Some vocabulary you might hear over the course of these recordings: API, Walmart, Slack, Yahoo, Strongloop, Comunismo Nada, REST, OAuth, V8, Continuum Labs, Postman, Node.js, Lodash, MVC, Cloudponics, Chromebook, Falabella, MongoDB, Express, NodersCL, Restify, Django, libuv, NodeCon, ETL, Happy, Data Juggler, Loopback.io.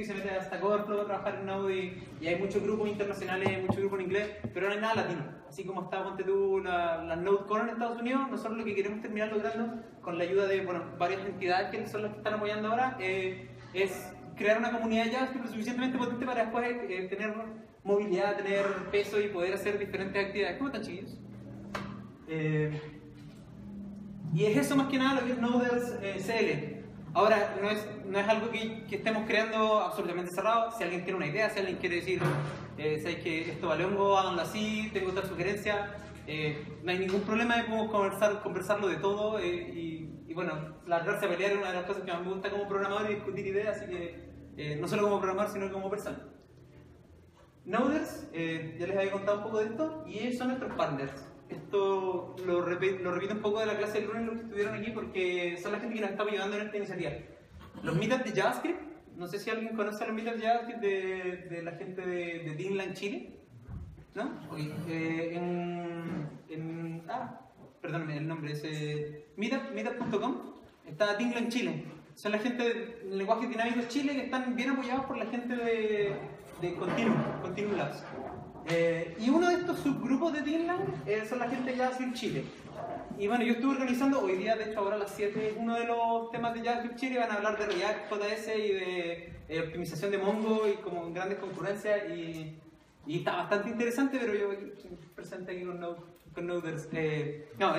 y se mete hasta Corflow a trabajar en Node y hay muchos grupos internacionales, muchos grupos en inglés, pero no hay nada latino. Así como está, ponte tú, la NodeCon en Estados Unidos, nosotros lo que queremos terminar logrando con la ayuda de varias entidades que son las que están apoyando ahora, es crear una comunidad JavaScript suficientemente potente para después tener movilidad, tener peso y poder hacer diferentes actividades. ¿Cómo están, chiquillos? Y es eso más que nada lo que es NodersCL. Ahora, no es algo que estemos creando absolutamente cerrado. Si alguien tiene una idea, si alguien quiere decir, ¿sabes que esto vale hongo? Háganlo así, tengo otra sugerencia. No hay ningún problema, podemos conversarlo de todo. Y bueno, largarse a pelear es una de las cosas que más me gusta como programador y discutir ideas, así que no solo como programador, sino como persona. Noders, ya les había contado un poco de esto, y ellos son nuestros partners. Esto lo repito un poco de la clase del lunes, los que estuvieron aquí, porque son la gente que nos está ayudando en esta iniciativa. Los meetups de JavaScript, no sé si alguien conoce los meetups de JavaScript de la gente de Dynland, Chile, ¿no? Perdóname el nombre, es meetup.com, está Dynland, Chile. Son la gente de lenguajes dinámicos Chile que están bien apoyados por la gente de Continuum Labs. Y uno de estos subgrupos de Dynland son la gente de JavaScript Chile. Y bueno, yo estuve organizando hoy día, de hecho ahora a las 7, uno de los temas de JavaScript Chile. Van a hablar de React, JS y de optimización de Mongo y como grandes concurrencias. Y está bastante interesante, pero yo presenté aquí con Noders.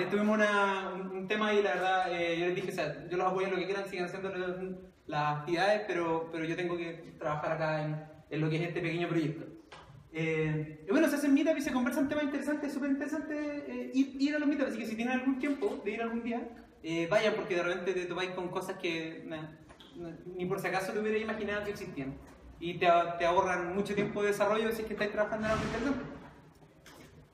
Tuvimos un tema y la verdad, yo les dije, o sea, yo los apoyo en lo que quieran, sigan haciendo las actividades, pero yo tengo que trabajar acá en lo que es este pequeño proyecto. Y bueno, se hacen meetups y se conversan temas interesantes, súper interesantes ir a los meetups, así que si tienen algún tiempo de ir algún día, vayan, porque de repente te topáis con cosas que ni por si acaso te hubiera imaginado que existían. Y te ahorran mucho tiempo de desarrollo si es que estáis trabajando en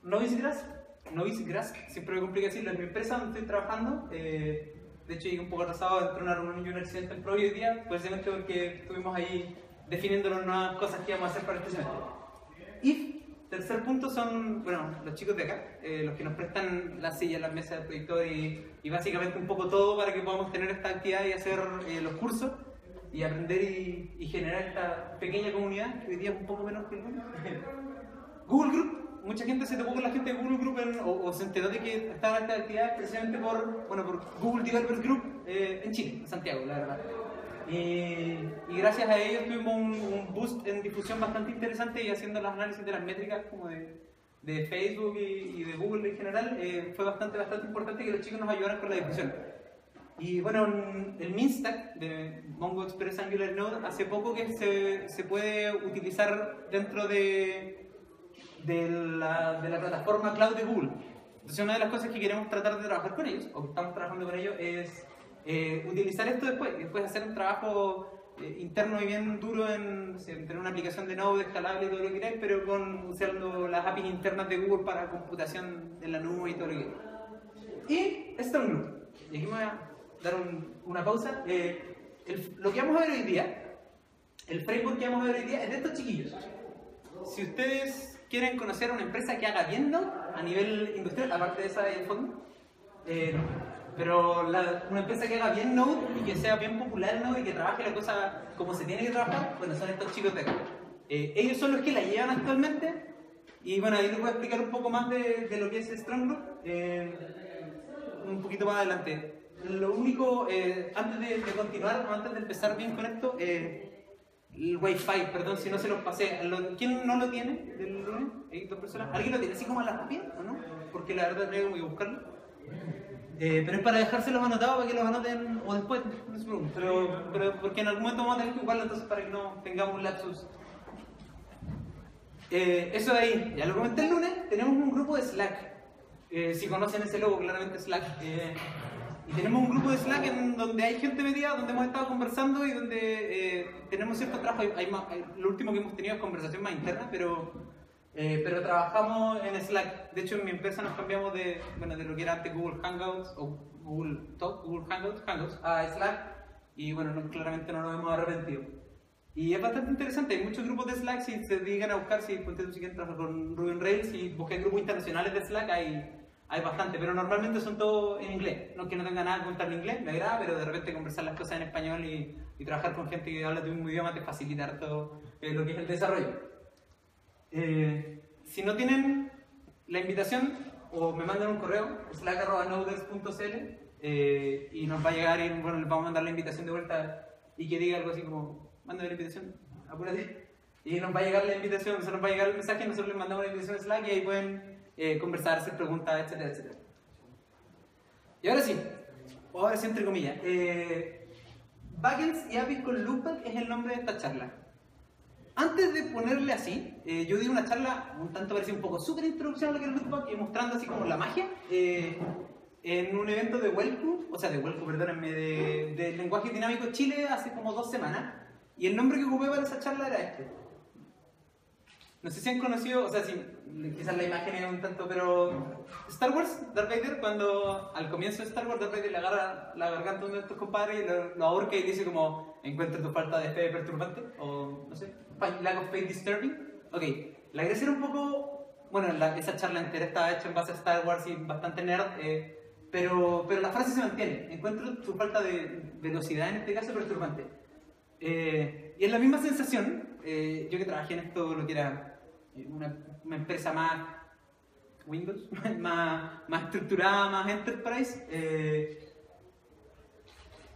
algo interesante. Novice Grass, siempre me complica decirlo, es mi empresa donde estoy trabajando. De hecho, llegué un poco atrasado, entre una reunión y un accidente en hoy día, precisamente porque estuvimos ahí definiendo las nuevas cosas que íbamos a hacer para este semestre. Y tercer punto son, los chicos de acá, los que nos prestan las sillas, las mesas del proyector y básicamente un poco todo para que podamos tener esta actividad y hacer los cursos y aprender y generar esta pequeña comunidad, que hoy día es un poco menos que el mundo. Google Group, mucha gente se topó con la gente de Google Group o se enteró de que estaba en esta actividad precisamente por Google Developers Group en Chile, en Santiago, la verdad. Y gracias a ellos tuvimos un boost en difusión bastante interesante y haciendo los análisis de las métricas como de Facebook y de Google en general, fue bastante importante que los chicos nos ayudaran con la difusión. Y bueno, el Minstack de Mongo Express Angular Node hace poco que se puede utilizar dentro de la plataforma Cloud de Google. Entonces una de las cosas que queremos tratar de trabajar con ellos, o que estamos trabajando con ellos, es utilizar esto después hacer un trabajo interno y bien duro en tener una aplicación de Node escalable y todo lo que queráis, pero usando las APIs internas de Google para computación en la nube y todo lo que queráis. Y Strongloop. Y aquí me voy a dar una pausa. Lo que vamos a ver hoy día, el framework que vamos a ver hoy día es de estos chiquillos. Si ustedes quieren conocer una empresa que haga bien Node a nivel industrial, aparte de esa del fondo, pero una empresa que haga bien Node y que sea bien popular Node y que trabaje la cosa como se tiene que trabajar, son estos chicos de acá. Ellos son los que la llevan actualmente y bueno, ahí les voy a explicar un poco más de lo que es Strongloop un poquito más adelante. Lo único, antes de continuar, antes de empezar bien con esto, el Wi-Fi, perdón si no se los pasé. ¿Quién no lo tiene del lunes? ¿Hay dos personas? ¿Alguien lo tiene así como a las copias o no? Porque la verdad tengo que buscarlo. Pero es para dejárselos anotados para que los anoten o después, no se preocupen, pero porque en algún momento vamos a tener que ocuparlo, entonces para que no tengamos un lapsus. Eso de ahí, ya lo comenté el lunes, tenemos un grupo de Slack, si conocen ese logo, claramente Slack. Y tenemos un grupo de Slack en donde hay gente metida, donde hemos estado conversando y donde tenemos ciertos trabajos. Lo último que hemos tenido es conversación más interna, pero trabajamos en Slack. De hecho, en mi empresa nos cambiamos de lo que era antes Google Hangouts o Google Talk, Google Hangouts a Slack. Y bueno, claramente no nos hemos arrepentido. Y es bastante interesante. Hay muchos grupos de Slack. Si se dedican a buscar, si quieren trabajar con Ruby on Rails, si buscan grupos internacionales de Slack, hay hay bastante, pero normalmente son todos en inglés. No es que no tenga nada que contar en inglés, me agrada, pero de repente conversar las cosas en español y trabajar con gente que habla tu mismo idioma te facilita todo lo que es el desarrollo. Si no tienen la invitación, o me mandan un correo, slack@noders.cl, y nos va a llegar, y bueno, les vamos a mandar la invitación de vuelta, y que diga algo así como, mándame la invitación, apúrate. Y nos va a llegar la invitación, o sea, nos va a llegar el mensaje, nosotros les mandamos la invitación a Slack y ahí pueden conversar, hacer preguntas, etcétera, etcétera. Y ahora sí entre comillas, Backends y APIs con Loopback es el nombre de esta charla. Antes de ponerle así, yo di una charla, un tanto parecía un poco súper introducción a lo que era Loopback, y mostrando así como la magia, en un evento de Welcome, de Lenguaje Dinámico Chile hace como 2 semanas, y el nombre que ocupé para esa charla era este. No sé si han conocido, o sea, si, quizás la imagen es un tanto, pero Star Wars, Darth Vader, cuando al comienzo de Star Wars, Darth Vader le agarra la garganta a uno de estos compadres y lo ahorca y dice como, encuentra tu falta de fe perturbante, o no sé, lack of faith disturbing. Ok, la gracia era un poco, bueno, esa charla entera estaba hecha en base a Star Wars y bastante nerd, pero la frase se mantiene, encuentra tu falta de velocidad, en este caso perturbante. Y es la misma sensación, yo que trabajé en esto, lo que era una empresa más Windows, más estructurada, más enterprise,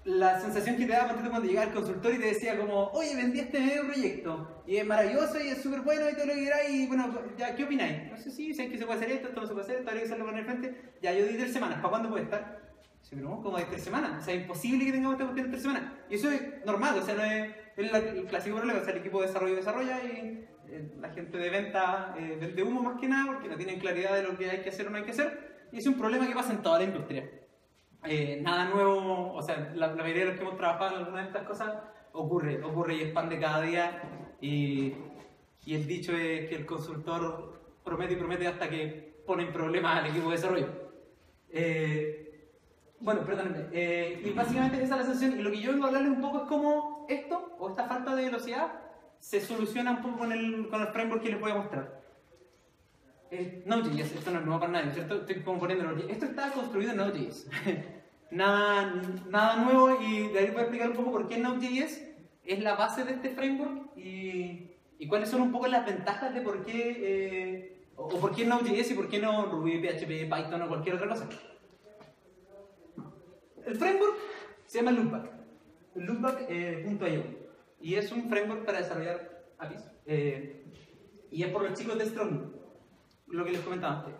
la sensación que te daba cuando llegaba al consultorio y te decía como, oye, vendí este medio proyecto y es maravilloso y es súper bueno y todo lo que queráis, y bueno, ya, ¿qué opináis? No sé si sabéis que se puede hacer esto no se puede hacer, todavía hay que hacerlo con el frente, ya yo di 3 semanas, ¿para cuándo puede estar? Sí, pero no, como de 3 semanas, o sea, es imposible que tengamos esta cuestión en 3 semanas, y eso es normal, o sea, no es el clásico problema, o sea, el equipo de desarrollo desarrolla y la gente de venta vende humo más que nada porque no tienen claridad de lo que hay que hacer o no hay que hacer, y es un problema que pasa en toda la industria. Nada nuevo, o sea, la mayoría de los que hemos trabajado en alguna de estas cosas ocurre y expande cada día, y el dicho es que el consultor promete y promete hasta que ponen problemas al equipo de desarrollo. Bueno, perdónenme, y básicamente esa es la sensación, y lo que yo vengo a hablarles un poco es cómo esto, o esta falta de velocidad, se soluciona un poco con el framework que les voy a mostrar. Node.js, esto no es nuevo para nadie, ¿cierto? Estoy como poniéndolo. Esto está construido en Node.js. nada nuevo, y de ahí voy a explicar un poco por qué Node.js es la base de este framework y cuáles son un poco las ventajas de por qué, o por qué Node.js y por qué no Ruby, PHP, Python o cualquier otra cosa. El framework se llama Loopback, Loopback.io. Y es un framework para desarrollar APIs. Y es por los chicos de Strongloop, lo que les comentaba antes.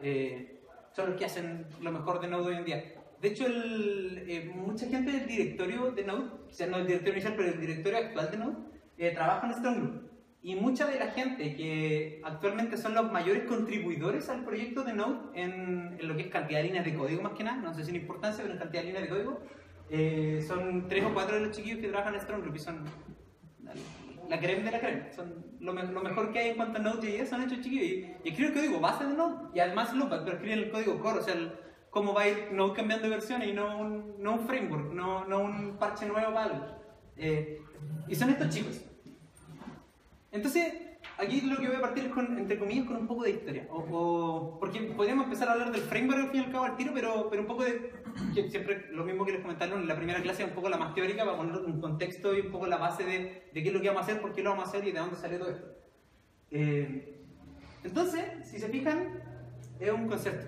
Son los que hacen lo mejor de Node hoy en día. De hecho, mucha gente del directorio de Node, o sea, no el directorio inicial, pero el directorio actual de Node, trabaja en Strongloop. Y mucha de la gente que actualmente son los mayores contribuidores al proyecto de Node, en lo que es cantidad de líneas de código más que nada, no sé si en importancia, pero en cantidad de líneas de código, son 3 o 4 de los chiquillos que trabajan en Strongloop y son la creme de la creme, son lo mejor que hay en cuanto a Node.js, han hecho chiquillos y escriben el código base de Node y además Loopback, pero escriben el código core, o sea, cómo va a ir Node cambiando de versiones y no un framework, no un parche nuevo para algo. Y son estos chicos. Entonces, aquí lo que voy a partir es entre comillas, con un poco de historia, porque podríamos empezar a hablar del framework al fin y al cabo al tiro, pero un poco de, siempre lo mismo que les comentaron en la primera clase, un poco la más teórica, para poner un contexto y un poco la base de qué es lo que vamos a hacer, por qué lo vamos a hacer y de dónde sale todo esto. Entonces, si se fijan, es un concepto.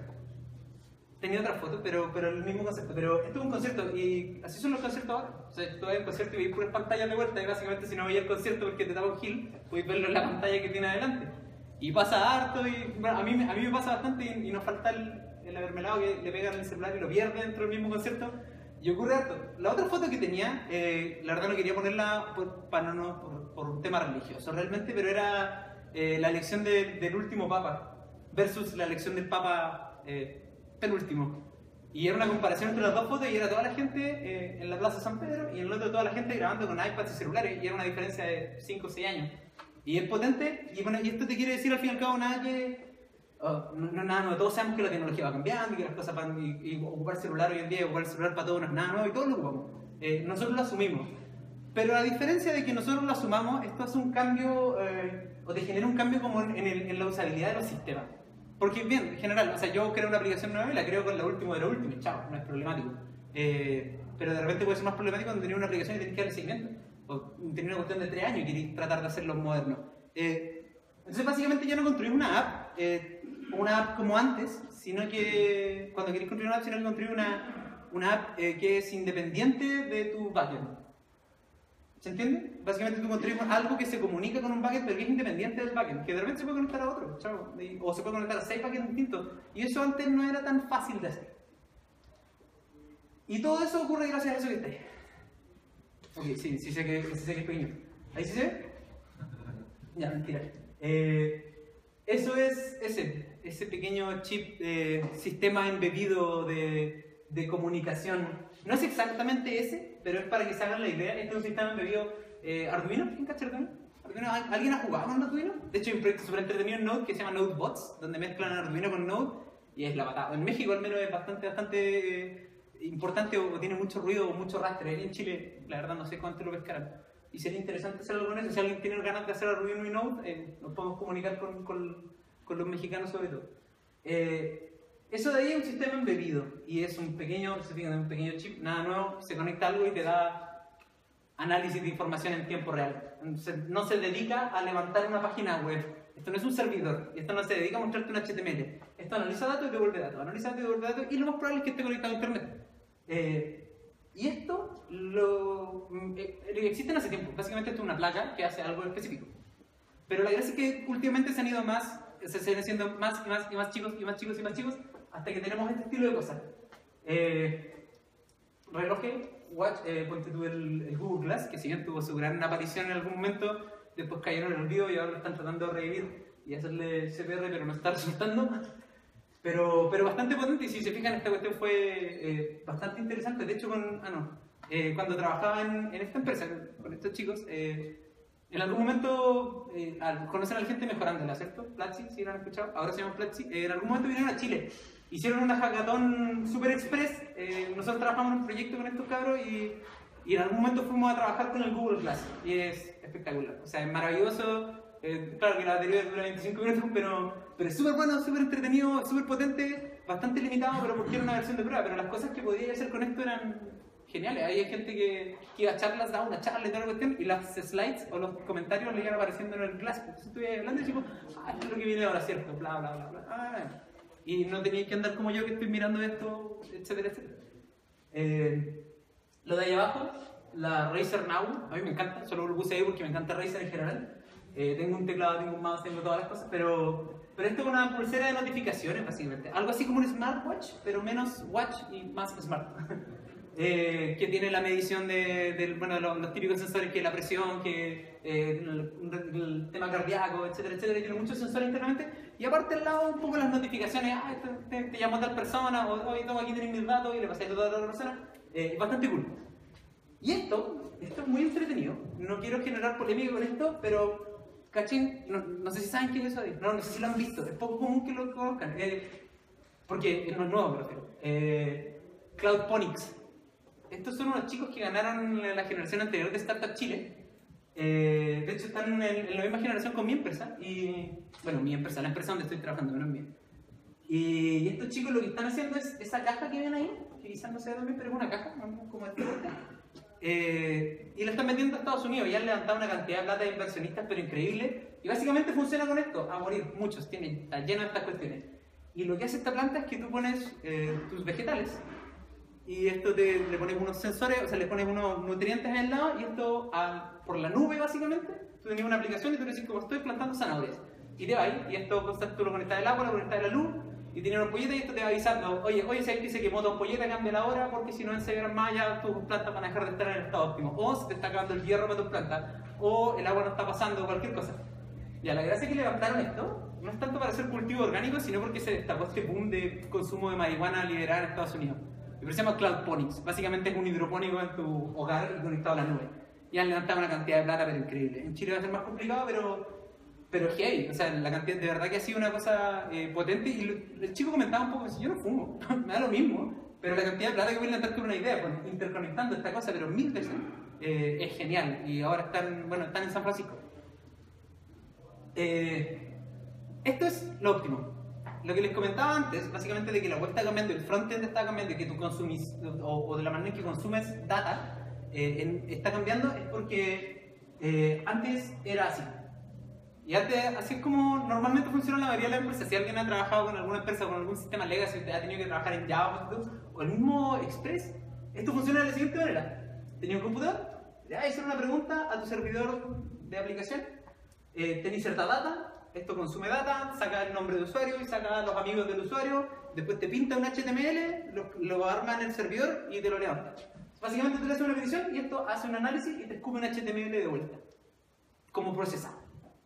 Tenía otra foto, pero el mismo concepto, pero esto es un concierto y así son los conciertos ahora. O sea, tú ves un concierto y veis puras pantallas de vuelta y básicamente si no veis el concierto porque te tapa un gil, podéis verlo en la pantalla que tiene adelante. Y pasa harto y bueno, a mí me pasa bastante y nos falta el avermelado que le pegan el celular y lo pierde dentro del mismo concierto y ocurre harto. La otra foto que tenía, la verdad no quería ponerla por un tema religioso realmente, pero era la elección del último papa versus la elección del papa... penúltimo. Y era una comparación entre las dos fotos y era toda la gente en la Plaza San Pedro y en el otro toda la gente grabando con iPads y celulares y era una diferencia de 5 o 6 años. Y es potente y bueno, y esto te quiere decir al fin y al cabo nada que... todos sabemos que la tecnología va cambiando y que las cosas van... Y ocupar celular hoy en día, ocupar celular para todos no es nada nuevo y todos lo ocupamos. Nosotros lo asumimos. Pero a diferencia de que nosotros lo asumamos, esto hace un cambio o te genera un cambio como en la usabilidad de los sistemas. Porque bien, en general, o sea, yo creo una aplicación nueva y la creo con la última de la última, chao, no es problemático. Pero de repente puede ser más problemático cuando tenés una aplicación y tenés que darle seguimiento. O tenés una cuestión de 3 años y querés tratar de hacerlo moderno. Entonces, básicamente ya no construís una app como antes, sino que cuando querés construir una app, sino que construís una app que es independiente de tu backend. ¿Se entiende? Básicamente tú construyes algo que se comunica con un backend, pero que es independiente del backend, que de repente se puede conectar a otro, chavo, o se puede conectar a 6 backends distintos, y eso antes no era tan fácil de hacer. Y todo eso ocurre gracias a eso que está ahí. Ok, sí, sí sé que es pequeño. ¿Ahí sí se ve? Ya, mentira. Eso es ese pequeño chip, sistema embebido de comunicación. No es exactamente ese, pero es para que se hagan la idea. Este es un sistema embebido Arduino. ¿Quién cacha Arduino? ¿Alguien ha jugado con Arduino? De hecho, hay un proyecto súper entretenido en Node que se llama NodeBots, donde mezclan Arduino con Node y es la patada. En México al menos es bastante importante, o tiene mucho ruido o mucho rastre. Ahí en Chile, la verdad, no sé cuánto lo pescarán. Y sería interesante hacer algo con eso. Si alguien tiene ganas de hacer Arduino y Node, nos podemos comunicar con los mexicanos sobre todo. Eso de ahí es un sistema embebido y es un pequeño chip, nada nuevo, se conecta a algo y te da análisis de información en tiempo real. No se dedica a levantar una página web, esto no es un servidor, esto no se dedica a mostrarte un HTML, esto analiza datos y devuelve datos, analiza datos y devuelve datos, y lo más probable es que esté conectado a internet. Y esto existen hace tiempo, básicamente esto es una placa que hace algo específico. Pero la gracia es que últimamente se siguen haciendo más y más y más chicos y más chicos y más chicos, hasta que tenemos este estilo de cosas. Relojes, watch, ponte tú el Google Glass, que si bien tuvo su gran aparición en algún momento, después cayeron en el olvido y ahora lo están tratando de revivir y hacerle CPR, pero no está resultando. Pero bastante potente, y si se fijan, esta cuestión fue bastante interesante. De hecho, cuando trabajaba en esta empresa, con estos chicos, en algún momento conocen a la gente mejorándola, ¿cierto? Platzi, si lo han escuchado, ahora se llama Platzi. En algún momento vinieron a Chile, hicieron una hackathon super express. Nosotros trabajamos en un proyecto con estos cabros y en algún momento fuimos a trabajar con el Google Glass y es espectacular, o sea, es maravilloso. Claro que la batería dura 25 minutos, pero es súper bueno, súper entretenido, súper potente, bastante limitado, pero porque era una versión de prueba, pero las cosas que podía hacer con esto eran geniales. Hay gente que iba a charlas, daba una charla y toda la cuestión, y las slides o los comentarios le iban apareciendo en el class. Entonces estuve hablando y tipo, esto es lo que viene ahora, ¿cierto? Bla, bla, bla, bla. Y no tenía que andar como yo que estoy mirando esto, etcétera, etcétera. Lo de ahí abajo, la Razer Now, a mí me encanta, solo lo puse ahí porque me encanta Razer en general. Tengo un teclado, tengo un mouse, tengo todas las cosas, pero esto es una pulsera de notificaciones, básicamente. Algo así como un smartwatch, pero menos watch y más smart. Que tiene la medición de los típicos sensores, que la presión, que el tema cardíaco, etcétera, etcétera. Tiene muchos sensores internamente. Y aparte al lado un poco las notificaciones. Te llamó tal persona, o hoy tengo aquí tenéis mis datos y le pasé todo a la otra persona. Bastante cool. Y esto es muy entretenido. No quiero generar polémica con esto, pero cachín, no sé si saben quién es hoy. No sé si lo han visto. Es poco común que lo conozcan. Porque no es nuevo, prefiero. Cloudponics. Estos son unos chicos que ganaron la generación anterior de Startup Chile. De hecho, están en la misma generación con mi empresa. Mi empresa, la empresa donde estoy trabajando, no es mía. Y estos chicos lo que están haciendo es esa caja que ven ahí, que quizás no se ve bien, pero es una caja, como esta. Y la están vendiendo a Estados Unidos. Ya han levantado una cantidad de plata de inversionistas, pero increíble. Y básicamente funciona con esto, a morir. Muchos tienen, está lleno de estas cuestiones. Y lo que hace esta planta es que tú pones tus vegetales. Y esto le pones unos sensores, o sea, le pones unos nutrientes al lado, y esto por la nube, básicamente. Tú tenías una aplicación y tú le decís, como estoy plantando zanahorias. Y te va ahí, y esto tú lo conectas al agua, lo conectas a la luz, y tienes unos polletas, y esto te va avisando, oye, si alguien se quemó dos polletas, cambia la hora, porque si no enseñan más, ya tus plantas van a dejar de estar en el estado óptimo. O se te está acabando el hierro para tus plantas, o el agua no está pasando, cualquier cosa. Ya, la gracia es que levantaron esto, no es tanto para hacer cultivo orgánico, sino porque se destacó este boom de consumo de marihuana liberada en Estados Unidos. Pero se llama Cloudponics, básicamente es un hidropónico en tu hogar y conectado a la nube. Y han levantado una cantidad de plata, pero increíble. En Chile va a ser más complicado, pero heavy. O sea, la cantidad de verdad que ha sido una cosa potente. Y el chico comentaba un poco, yo no fumo, me da lo mismo. Pero la cantidad de plata que voy a levantar con una idea, pues, interconectando esta cosa, pero 1000 veces, es genial. Y ahora están en San Francisco. Esto es lo óptimo. lo que les comentaba antes, básicamente de que la web está cambiando, el frontend está cambiando y que tú consumís, o de la manera en que consumes data, está cambiando, es porque antes era así. Y antes, así es como normalmente funciona la mayoría de las empresas. Si alguien ha trabajado con alguna empresa, con algún sistema legacy, ha tenido que trabajar en Java o el mismo Express, esto funciona de la siguiente manera. Tenía un computador, le vas a hacer una pregunta a tu servidor de aplicación, tenés cierta data, esto consume data, saca el nombre de usuario y saca a los amigos del usuario, después te pinta un HTML, lo arma en el servidor y te lo levanta. Básicamente tú le haces una petición y esto hace un análisis y te escupe un HTML de vuelta, como procesado.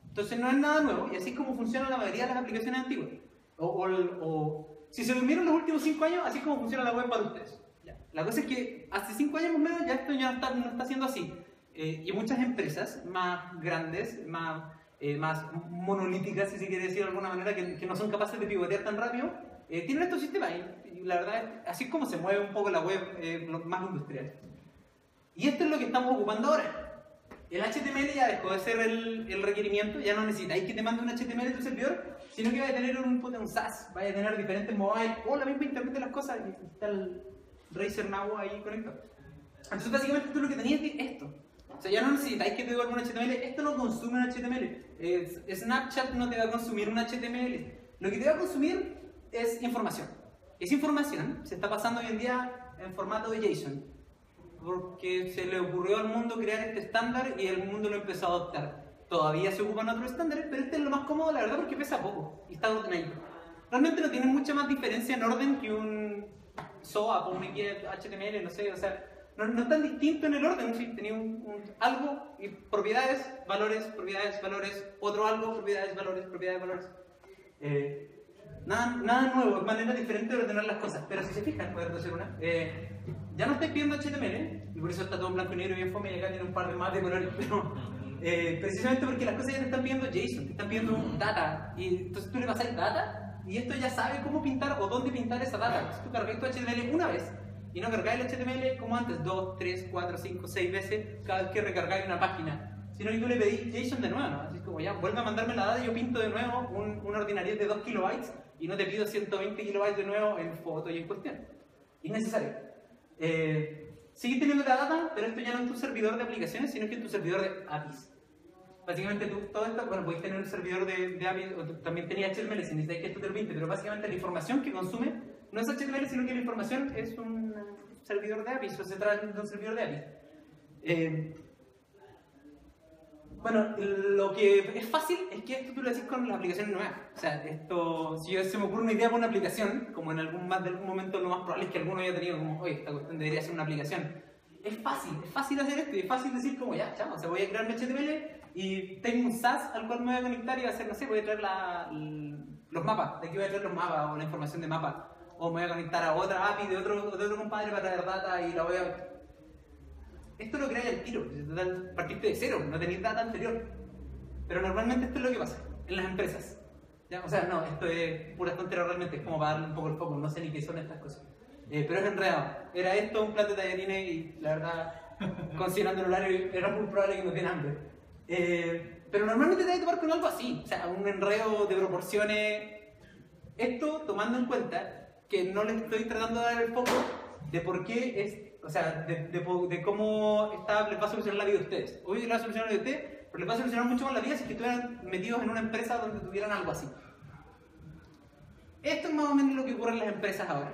Entonces no es nada nuevo y así es como funciona la mayoría de las aplicaciones antiguas. Si se durmieron los últimos 5 años, así es como funciona la web para ustedes. La cosa es que hace 5 años más o menos ya esto ya no está siendo así. Y muchas empresas más grandes, más monolíticas, si se quiere decir de alguna manera, que no son capaces de pivotear tan rápido, tienen estos sistemas y la verdad, así es como se mueve un poco la web más industrial. Y esto es lo que estamos ocupando ahora. El HTML ya dejó de ser el requerimiento, ya no necesitáis que te mande un HTML de tu servidor, sino que vaya a tener un SaaS, vaya a tener diferentes mobile o la misma internet de las cosas, y está el Razer Now ahí conectado. Entonces básicamente tú lo que tenías es esto. O sea, ya no necesitáis que te devuelva un HTML, esto no consume un HTML. Snapchat no te va a consumir un HTML. Lo que te va a consumir es información. Esa información se está pasando hoy en día en formato de JSON. Porque se le ocurrió al mundo crear este estándar y el mundo lo empezó a adoptar. Todavía se ocupan otros estándares, pero este es lo más cómodo, la verdad, porque pesa poco y está ordenado. Realmente no tiene mucha más diferencia en orden que un SOAP o un HTML, no sé, o sea, no es tan distinto en el orden. Si tenía algo y propiedades, valores, otro algo, propiedades, valores. Nada nuevo, es manera diferente de ordenar las cosas, pero si se fijan, puedo hacer una. Ya no estáis pidiendo HTML, y por eso está todo en blanco y negro bien fome y acá tiene un par de más de colores, pero precisamente porque las cosas ya te están pidiendo JSON, te están pidiendo data, y entonces tú le pasas data y esto ya sabe cómo pintar o dónde pintar esa data. Entonces tú cargas tu HTML una vez y no cargáis el HTML como antes, 2, 3, 4, 5, 6 veces cada vez que recargáis una página, sino que tú le pedís JSON de nuevo, ¿no? Así como ya, vuelve a mandarme la data, yo pinto de nuevo una ordinariedad de 2 kilobytes y no te pido 120 kilobytes de nuevo en foto y en cuestión. Innecesario. Sigues teniendo la data, pero esto ya no es tu servidor de aplicaciones, sino que es tu servidor de APIs. Básicamente tú, todo esto, bueno, podéis tener un servidor de APIs, o también tenías HTML, si necesitáis que esto te lo pinte, pero básicamente la información que consume no es HTML, sino que la información es un servidor de APIs, o se trata de un servidor de APIs. Bueno, lo que es fácil es que esto tú lo haces con las aplicaciones nuevas. O sea, esto, si se me ocurre una idea para una aplicación, como en algún momento lo más probable es que alguno haya tenido como, oye, esta cuestión debería ser una aplicación. Es fácil hacer esto y es fácil decir como, ya, chao, o sea, voy a crear mi HTML y tengo un SAS al cual me voy a conectar y voy a hacer, no sé, voy a traer los mapas, de aquí voy a traer los mapas o la información de mapas. O me voy a conectar a otra API de otro compadre para traer data y la voy a... Esto lo creáis al tiro, partiste de cero, no tenéis data anterior. Pero normalmente esto es lo que pasa en las empresas. ¿Ya? O sea, no, esto es pura tontería realmente, es como para darle un poco el foco, no sé ni qué son estas cosas. Pero es enredado. Era esto, un plato de tallarines y la verdad, considerando el horario, era muy probable que nos den hambre. Pero normalmente te vas a topar con algo así, o sea, un enredo de proporciones. Esto tomando en cuenta que no les estoy tratando de dar el foco de por qué es. O sea, de cómo esta app les va a solucionar la vida a ustedes. Hoy les va a solucionar la vida a ustedes, pero les va a solucionar mucho más la vida si que estuvieran metidos en una empresa donde tuvieran algo así. Esto es más o menos lo que ocurre en las empresas ahora.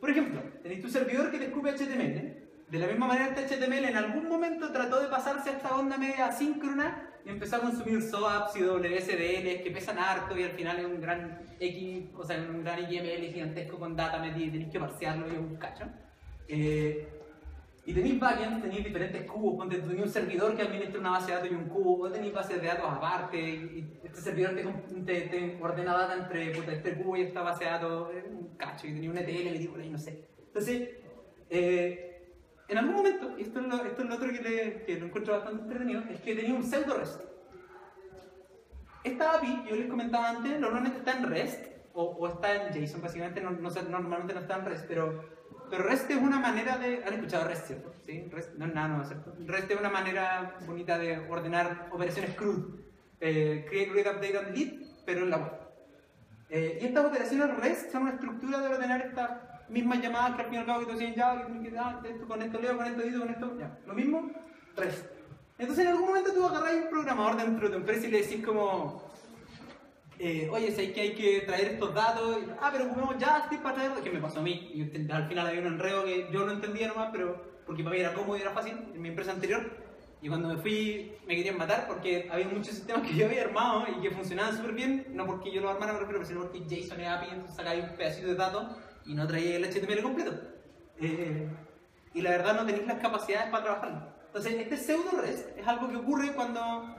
Por ejemplo, tenéis tu servidor que te escupe HTML. De la misma manera este HTML en algún momento trató de pasarse a esta onda media asíncrona y empezó a consumir SOAPs y WSDL que pesan harto y al final es un gran X, o sea, un gran XML gigantesco con data metida y tenéis que parsearlo y es un cacho. Y tenéis backends, tenéis diferentes cubos, donde tenéis un servidor que administra una base de datos y un cubo, o tenéis bases de datos aparte, y este servidor te ordena data entre pues, este cubo y esta base de datos, es un cacho, y tenéis un ETL metido por ahí, no sé. Entonces, en algún momento, y esto es lo otro que lo encuentro bastante entretenido, es que tenía un pseudo REST. Esta API, yo les comentaba antes, normalmente está en REST, o está en JSON, básicamente, normalmente no está en REST, pero REST es una manera de... ¿Han escuchado REST, cierto? ¿Sí? REST, no es nada nuevo, ¿cierto? REST es una manera bonita de ordenar operaciones CRUD. Create, Read, Update, and Delete, pero en la web. Y estas operaciones REST son una estructura de ordenar estas mismas llamadas que al final que tú hacías en Java, que esto con esto leo, con esto edito, con esto, ya. Lo mismo, REST. Entonces en algún momento tú agarras un programador dentro de tu empresa y le decís como, oye, ¿sabes que hay que traer estos datos? Y, ah, pero ocupamos JavaScript para traerlos, que me pasó a mí. Y usted, al final había un enredo que yo no entendía nomás, pero porque para mí era cómodo y era fácil en mi empresa anterior. Y cuando me fui, me querían matar porque había muchos sistemas que yo había armado y que funcionaban súper bien, no porque yo lo armara, sino porque JSON es API, entonces sacáis un pedacito de datos y no traía el HTML completo. Y la verdad no tenéis las capacidades para trabajarlo. Entonces, este pseudo-REST es algo que ocurre cuando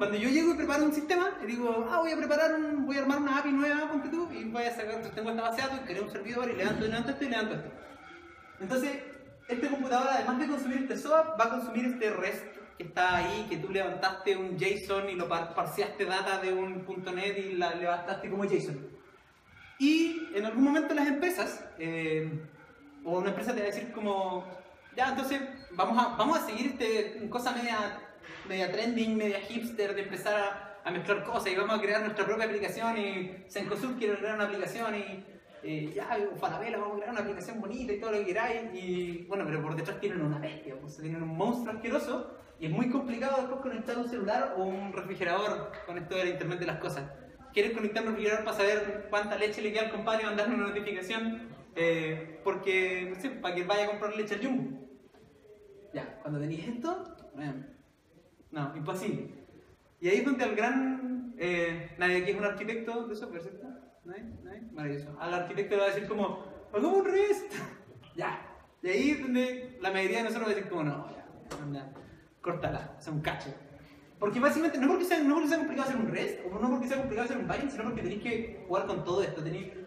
yo llego y preparo un sistema, y digo, ah, voy a armar una API nueva, ponte tú, y voy a sacar, tengo esta base de datos, y creo un servidor, y levanto esto. Entonces, este computador, además de consumir este SOAP, va a consumir este REST que está ahí, que tú levantaste un JSON y lo parseaste data de un .NET y la levantaste como JSON. Y en algún momento las empresas, o una empresa te va a decir como, ya, entonces vamos a seguir cosa media trending, media hipster de empezar a mezclar cosas y vamos a crear nuestra propia aplicación y Sencosud quiere crear una aplicación y ya, Falabella, vamos a crear una aplicación bonita y todo lo que queráis y bueno, pero por detrás tienen una bestia, pues, tienen un monstruo asqueroso. Y es muy complicado después conectar un celular o un refrigerador con esto del Internet de las Cosas. ¿Quieres conectar un refrigerador para saber cuánta leche le queda al compadre y mandarle una notificación? Porque, no sé, para que vaya a comprar leche al Jumbo. Ya, cuando tenéis esto, no, imposible. Y ahí es donde al gran... nadie aquí es un arquitecto de software, ¿cierto? ¿No hay? Maravilloso. Al arquitecto le va a decir como, hagamos un REST. Ya. Y ahí es donde la mayoría de nosotros va a decir como, no, ya. Córtala, o sea, un cacho. Porque básicamente, no porque sea complicado hacer un REST, o no porque sea complicado hacer un backend, sino porque tenéis que jugar con todo esto.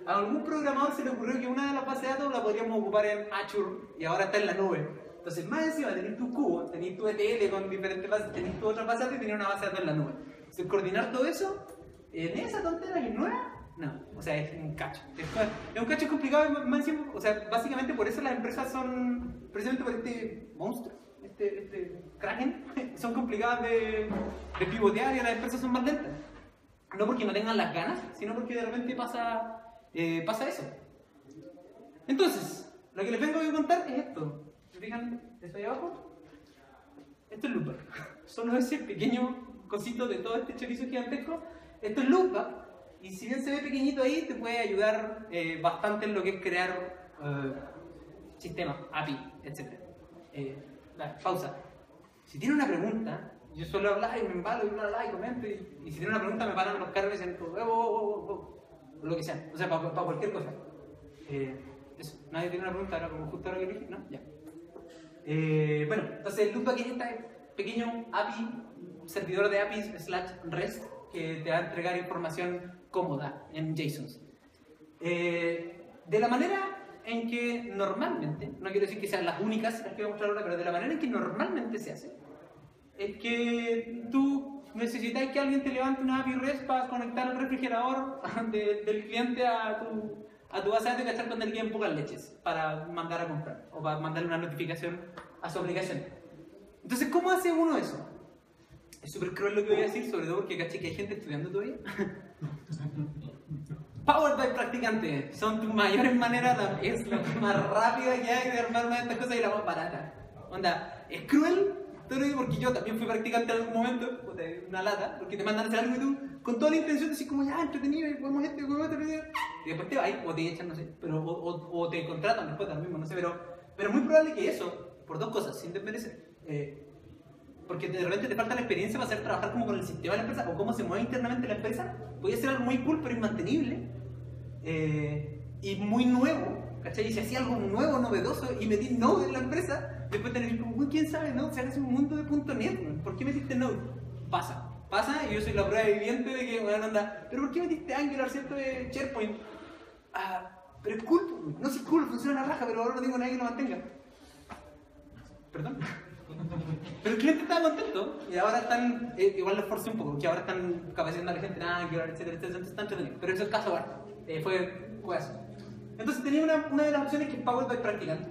A algún programador se le ocurrió que una de las bases de datos la podríamos ocupar en Azure, y ahora está en la nube. Entonces, más encima, tenéis tu cubo, tenéis tu ETL con diferentes bases, tenéis tu otra base de datos y tenéis una base de datos en la nube. Entonces, coordinar todo eso, en esa tontera que es nueva, no. O sea, es un cacho. Es un cacho complicado, más encima, o sea, básicamente por eso las empresas son, precisamente por este monstruo. Este Kraken, son complicadas de pivotear y las empresas son más lentas. No porque no tengan las ganas, sino porque de repente pasa eso. Entonces, lo que les vengo a contar es esto. ¿Se fijan? Esto ahí abajo. Esto es Loopback. Solo ese pequeño cosito de todo este chorizo gigantesco. Esto es Loopback. Y si bien se ve pequeñito ahí, te puede ayudar bastante en lo que es crear sistemas, API, etc. Pausa. Si tiene una pregunta, yo suelo hablar y me embalo y bla, y comento. Y si tiene una pregunta, me paran los carros y dicen, o lo que sea. O sea, para cualquier cosa. Eso. Nadie tiene una pregunta ahora, como justo ahora que dije, ¿no? Ya. Bueno, entonces, Loopback es este pequeño API, servidor de APIs / REST, que te va a entregar información cómoda en JSONs. De la manera en que normalmente, no quiero decir que sean las únicas las que voy a mostrar ahora, pero de la manera en que normalmente se hace, es que tú necesitas que alguien te levante una API REST para conectar el refrigerador del cliente a tu base de datos y gastar cuando le queden pocas leches para mandar a comprar o para mandarle una notificación a su aplicación. Entonces, ¿cómo hace uno eso? Es súper cruel lo que voy a decir, sobre todo porque caché que hay gente estudiando todavía. Powered by practicantes, son tus mayores maneras, es la más rápida que hay de armar una de estas cosas y la más barata. Onda, es cruel, porque yo también fui practicante en algún momento, una lata, porque te mandan a hacer algo y tú, con toda la intención de decir como, ya, entretenido, y podemos esto, y podemos esto, y después te vas, o te echan, no sé, pero, o te contratan después también, no sé, pero muy probable que eso, por dos cosas, sin desmerecer, porque de repente te falta la experiencia para hacer trabajar como con el sistema de la empresa, o cómo se mueve internamente la empresa, podía ser algo muy cool, pero inmantenible, y muy nuevo, ¿cachai? Y si hacía algo nuevo, novedoso, y metí Node en la empresa, después tenés como, ¿quién sabe Node? Se hace un mundo de .NET, ¿no? ¿Por qué metiste Node? Pasa, y yo soy la prueba viviente de que, bueno, anda, ¿pero por qué metiste Angular, cierto, de SharePoint? Ah, pero es cool, no sé, es cool, funciona la raja, pero ahora no tengo nadie que lo mantenga. ¿Perdón? Pero el cliente estaba contento y ahora están, igual lo esforcé un poco, que ahora están capacitando a la gente, nada, que hablar, etcétera, entonces están entretenidos. Pero eso es caso ahora, fue eso. Entonces tenía una de las opciones que es Powered by Practicante.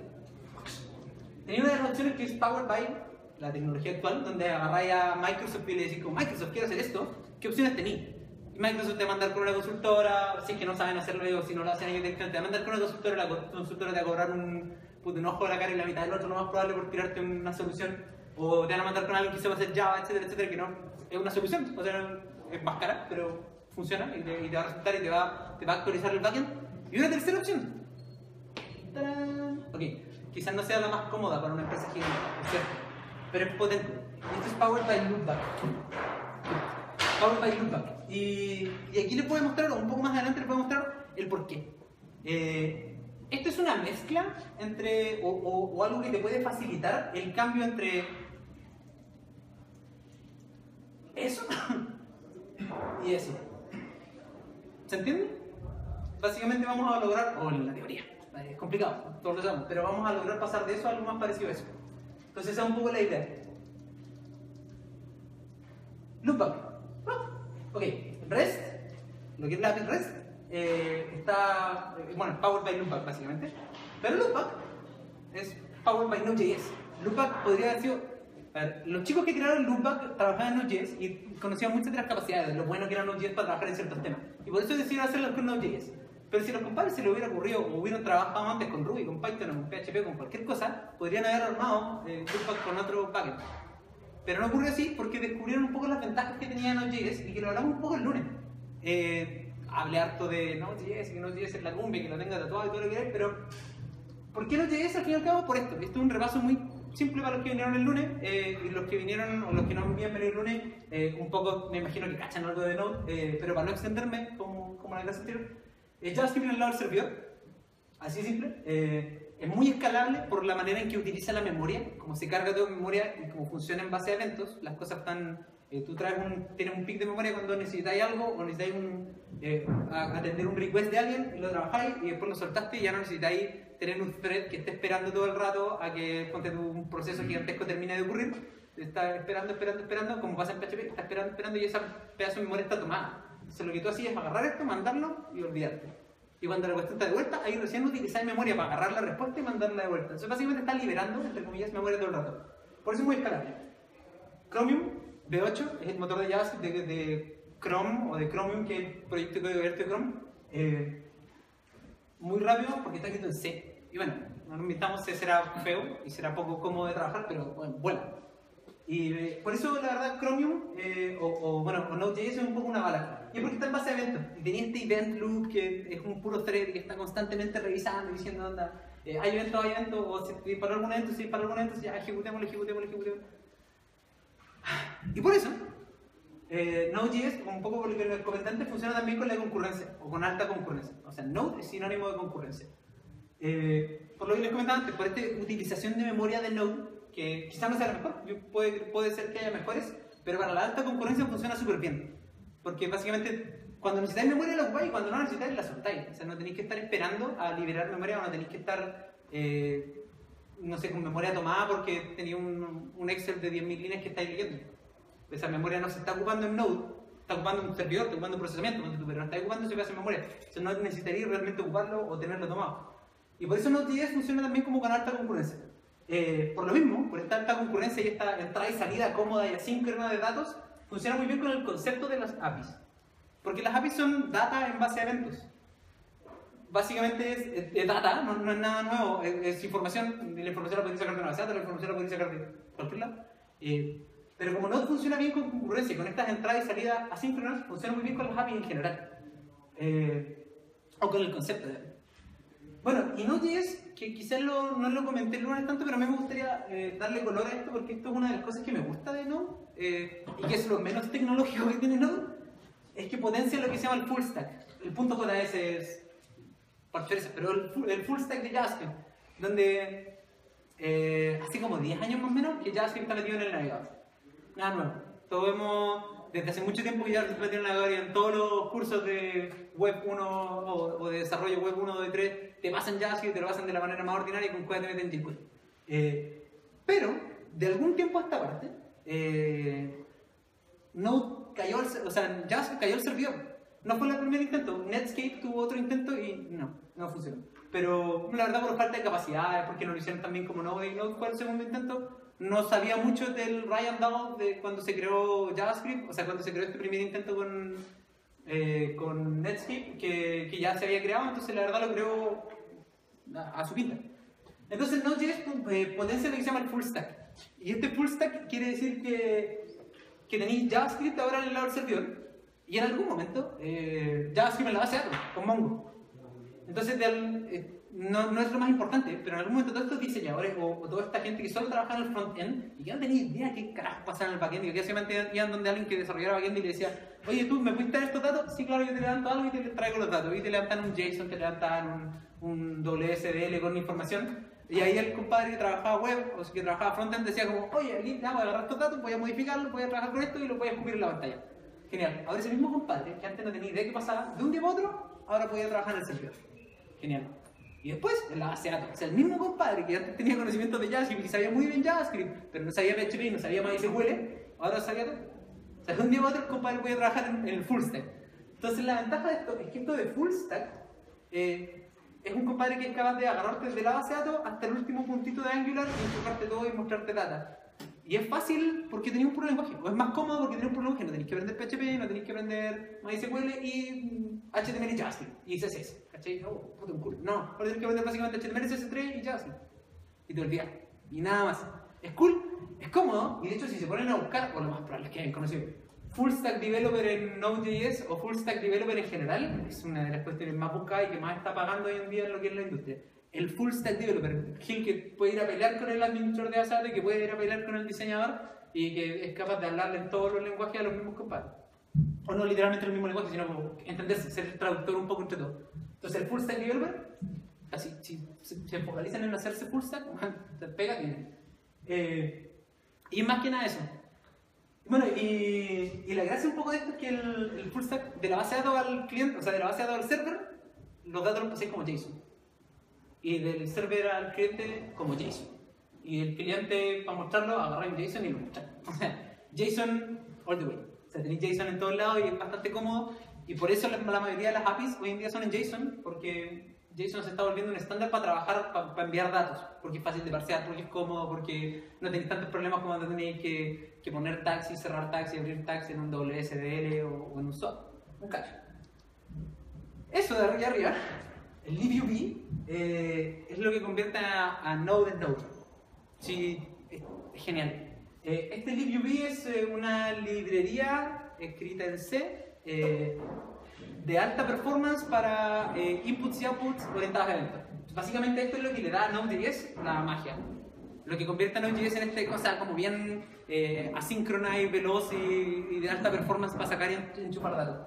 Tenía una de las opciones que es Powered by la tecnología actual, donde agarráis a Microsoft y le decís, como Microsoft, quiero hacer esto, ¿qué opciones tenéis? Microsoft te va a mandar con una consultora, si es que no saben hacerlo ellos, si no lo hacen ellos directamente, te va a mandar con una consultora, la consultora te va a cobrar un ojo de la cara y la mitad del otro, lo más probable, por tirarte una solución, o te van a mandar con alguien que sepa hacer Java, etcétera, etcétera, que no, es una solución, o sea, es más cara, pero funciona y te va a resultar y te va a actualizar el backend. Y una tercera opción. ¡Tarán! Ok, quizás no sea la más cómoda para una empresa gigante, es cierto, pero es potente. Esto es Powered by Loopback. Y aquí les voy a mostrar, o un poco más adelante les voy a mostrar el porqué. Esto es una mezcla entre, o algo que te puede facilitar el cambio entre eso y eso. ¿Se entiende? Básicamente vamos a lograr, o en la teoría, es complicado, todos lo sabemos, pero vamos a lograr pasar de eso a algo más parecido a eso. Entonces esa es un poco la idea. Loopback. Ok, REST, lo que es la API REST, está, bueno, Powered by Loopback básicamente, pero Loopback es Powered by Node.js. Loopback podría haber sido, a ver, los chicos que crearon Loopback trabajaban en Node.js y conocían muchas de las capacidades, de lo bueno que era Node.js para trabajar en ciertos temas, y por eso decidieron hacerlo con Node.js. Pero si los compadres se les hubiera ocurrido, o hubieran trabajado antes con Ruby, con Python, con PHP, con cualquier cosa, podrían haber armado Loopback con otro backend. Pero no ocurrió así porque descubrieron un poco las ventajas que tenía Node.js y que lo hablamos un poco el lunes. Hablé harto de Node.js, que Node.js es la cumbia, que lo tenga tatuado y todo lo que queráis, pero ¿por qué Node.js al fin y al cabo? Por esto. Esto es un repaso muy simple para los que vinieron el lunes, y los que vinieron o los que no vinieron el lunes, un poco me imagino que cachan algo de Node, pero para no extenderme como la clase anterior, JavaScript en el lado del servidor, así de simple. Es muy escalable por la manera en que utiliza la memoria, como se carga toda memoria y como funciona en base a eventos. Las cosas están, tú tienes un pic de memoria cuando necesitáis algo o necesitáis atender un request de alguien, lo trabajáis y después lo soltaste y ya no necesitáis tener un thread que esté esperando todo el rato a que un proceso gigantesco termine de ocurrir. Está esperando, como pasa en PHP, está esperando y ese pedazo de memoria está tomada. Entonces lo que tú hacías es agarrar esto, mandarlo y olvidarte. Y cuando la cuestión está de vuelta, ahí recién utilizáis memoria para agarrar la respuesta y mandarla de vuelta. Entonces básicamente está liberando, entre comillas, memoria todo el rato. Por eso es muy escalable. Chromium V8 es el motor de JavaScript de Chrome, o de Chromium, que es el proyecto de código abierto de Chrome. Muy rápido porque está escrito en C. Y bueno, no nos invitamos, C será feo y será poco cómodo de trabajar, pero bueno, vuela. Y por eso la verdad Chromium, o Node.js es un poco una bala. Y es porque está en base a eventos. Y tenía este event loop que es un puro thread que está constantemente revisando y diciendo, anda, hay evento, o si disparó algún evento, ya ejecutémoslo. Y por eso, Node.js, un poco por lo que comenté antes, funciona también con la concurrencia, o con alta concurrencia. O sea, Node es sinónimo de concurrencia. Por lo que les comentaba antes, por esta utilización de memoria de Node, que quizás no sea la mejor, puede ser que haya mejores, pero para la alta concurrencia funciona súper bien. Porque básicamente, cuando necesitáis memoria la ocupáis y cuando no necesitáis la soltáis. O sea, no tenéis que estar esperando a liberar memoria, o no tenéis que estar, no sé, con memoria tomada porque tenéis un Excel de 10.000 líneas que estáis leyendo. Esa memoria no se está ocupando en Node, está ocupando un servidor, está ocupando un procesamiento, pero no está ocupando ese pedazo de memoria. O sea, no necesitaríais realmente ocuparlo o tenerlo tomado. Y por eso Node.js funciona también como con alta concurrencia. Por lo mismo, por esta alta concurrencia y esta entrada y salida cómoda y asíncrona de datos, funciona muy bien con el concepto de las APIs. Porque las APIs son data en base a eventos. Básicamente es data, no es nada nuevo, es información, la información la podéis sacar de una base de datos, la información la podéis sacar de cualquier lado. Pero como no funciona bien con concurrencia, con estas entradas y salidas asíncronas, funciona muy bien con las APIs en general. O con el concepto de API. Bueno, y Node.js, que quizás no lo comenté el lunes tanto, pero a mí me gustaría darle color a esto porque esto es una de las cosas que me gusta de Node, y que es lo menos tecnológico que tiene Node, es que potencia lo que se llama el full stack. El punto .js es parcherse, pero el full stack de JavaScript, donde hace como 10 años más o menos que JavaScript está metido en el navegador. Nada nuevo. Todos vemos desde hace mucho tiempo que JavaScript está metido en el navegador y en todos los cursos de Web 1 o de desarrollo Web 1, 2 y 3, te pasan JavaScript, te lo pasan de la manera más ordinaria y con cuál te meten JQuery. Pero, de algún tiempo a esta parte, JavaScript cayó el servidor. No fue el primer intento. Netscape tuvo otro intento y no funcionó. Pero, la verdad, por falta de capacidades, porque no lo hicieron tan bien como Node, y Node fue el segundo intento. No sabía mucho del Ryan Dow de cuando se creó JavaScript, o sea, cuando se creó este primer intento con con Netscape que ya se había creado, entonces la verdad lo creó a su pinta. Entonces Node.js potencia lo que se llama el full stack. Y este full stack quiere decir que tenéis JavaScript ahora en el lado del servidor y en algún momento JavaScript en la base de datos, con Mongo. Entonces no es lo más importante, pero en algún momento todos estos diseñadores o toda esta gente que solo trabaja en el front-end y que no tenía idea qué carajo pasaba en el backend, y que hacían donde alguien que desarrollara backend y le decía, oye, ¿tú me puedes dar estos datos? Sí, claro, yo te levanto algo y te traigo los datos. Y te levantan un JSON, te levantan un WSDL con información. Y ahí el compadre que trabajaba web, o que trabajaba frontend, decía como, oye, aquí voy a agarrar estos datos, voy a modificarlos, voy a trabajar con esto y lo voy a escupir en la pantalla. Genial. Ahora ese mismo compadre, que antes no tenía idea qué pasaba, de un día a otro, ahora podía trabajar en el servidor. Genial. Y después, en la base de datos. O sea, el mismo compadre que antes tenía conocimiento de JavaScript y sabía muy bien JavaScript, pero no sabía PHP, no sabía MySQL, ahora sabía todo. O sea, de un día a otro el compadre podía trabajar en el full stack. Entonces la ventaja de esto es que esto de full stack, es un compadre que es capaz de agarrarte desde la base de datos hasta el último puntito de Angular y enfocarte todo y mostrarte data. Y es fácil porque tenés un puro lenguaje, o es más cómodo porque tenés un puro lenguaje. No tenés que aprender PHP, no tenés que aprender MySQL y HTML y JavaScript y CSS. ¿Cachai? Oh, puto un culo. No, ahora tenés que aprender básicamente HTML, CSS3 y JavaScript. Y te olvidas. Y nada más. Es cool, es cómodo, y de hecho si se ponen a buscar, o lo más probable es que hayan conocido full stack developer en Node.js o full stack developer en general, es una de las cuestiones más buscadas y que más está pagando hoy en día en lo que es la industria. El full stack developer, Gil que puede ir a pelear con el administrador de base de datos, que puede ir a pelear con el diseñador y que es capaz de hablarle en todos los lenguajes a los mismos compadres. O no literalmente el mismo lenguaje, sino como entenderse, ser el traductor un poco entre todos. Entonces el full stack developer, así, si se focalizan en hacerse full stack, se pega bien. Y más que nada eso. Bueno, y la gracia un poco de esto es que el full stack de la base de datos al cliente, o sea, de la base de datos al server, los datos los pasáis como JSON. Y del server al cliente como JSON. Y el cliente, para mostrarlo, agarra un JSON y lo muestra. O sea, JSON all the way. O sea, tenéis JSON en todos lados y es bastante cómodo. Y por eso la mayoría de las APIs hoy en día son en JSON, porque JSON se está volviendo un estándar para trabajar, para enviar datos, porque es fácil de parsear, porque es cómodo, porque no tenéis tantos problemas como cuando tenéis que poner tags y cerrar tags y abrir tags en un WSDL o en un SOAP. Un cacho. Eso de arriba, el libuv es lo que convierte a Node en Node. Sí, es genial. Este libuv es una librería escrita en C, de alta performance para inputs y outputs orientados a eventos. Básicamente esto es lo que le da a Node.js la magia. Lo que convierte a Node.js en esta cosa como bien asíncrona y veloz y de alta performance para sacar y enchufar datos.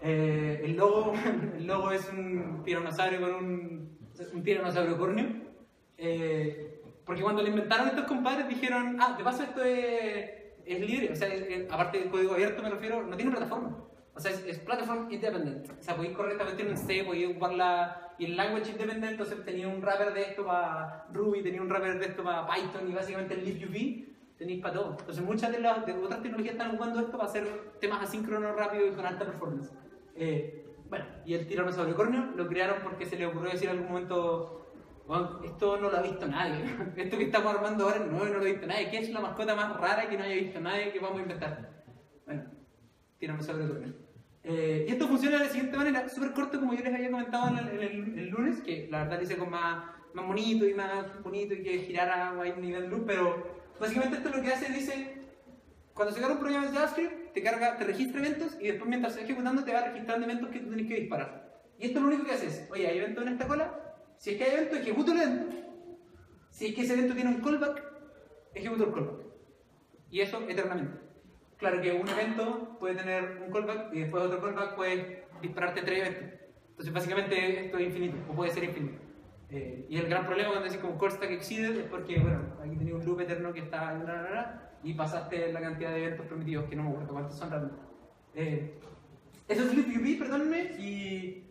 El logo es un tiranosaurio con un tiranosaurio córneo. Porque cuando lo inventaron estos compadres dijeron, ah, de paso esto es libre, o sea, aparte del código abierto me refiero, no tiene plataforma. O sea, es platform independent. O sea, podéis correr esta cuestión en C, podéis ocuparla en language independent. Entonces tenía un wrapper de esto para Ruby, tenía un wrapper de esto para Python y básicamente el libuv tenéis para todo. Entonces muchas de las otras tecnologías están ocupando esto para hacer temas asíncronos rápidos y con alta performance. Bueno, y el tiranosaurio córneo lo crearon porque se le ocurrió decir en algún momento, bueno, esto no lo ha visto nadie. Esto que estamos armando ahora no lo ha visto nadie. ¿Qué es la mascota más rara que no haya visto nadie que vamos a inventar? Bueno, tiranosaurio córneo. Y esto funciona de la siguiente manera, súper corto como yo les había comentado el lunes, que la verdad lo hice con más bonito y más bonito y que girara a nivel loop, pero básicamente esto lo que hace dice, cuando se carga un programa de JavaScript, te registra eventos y después mientras estás ejecutando te va registrando eventos que tú tenés que disparar. Y esto lo único que hace es, oye, hay eventos en esta cola, si es que hay evento, ejecuto el evento, si es que ese evento tiene un callback, ejecuto el callback. Y eso eternamente. Claro que un evento puede tener un callback y después otro callback puede dispararte 3 eventos. Entonces básicamente esto es infinito, o puede ser infinito. Y el gran problema cuando decís como call stack exceeded es porque, bueno, aquí tenés un loop eterno que está y pasaste la cantidad de eventos permitidos, que no me acuerdo cuántos son realmente. Eso es libuv, perdónenme, y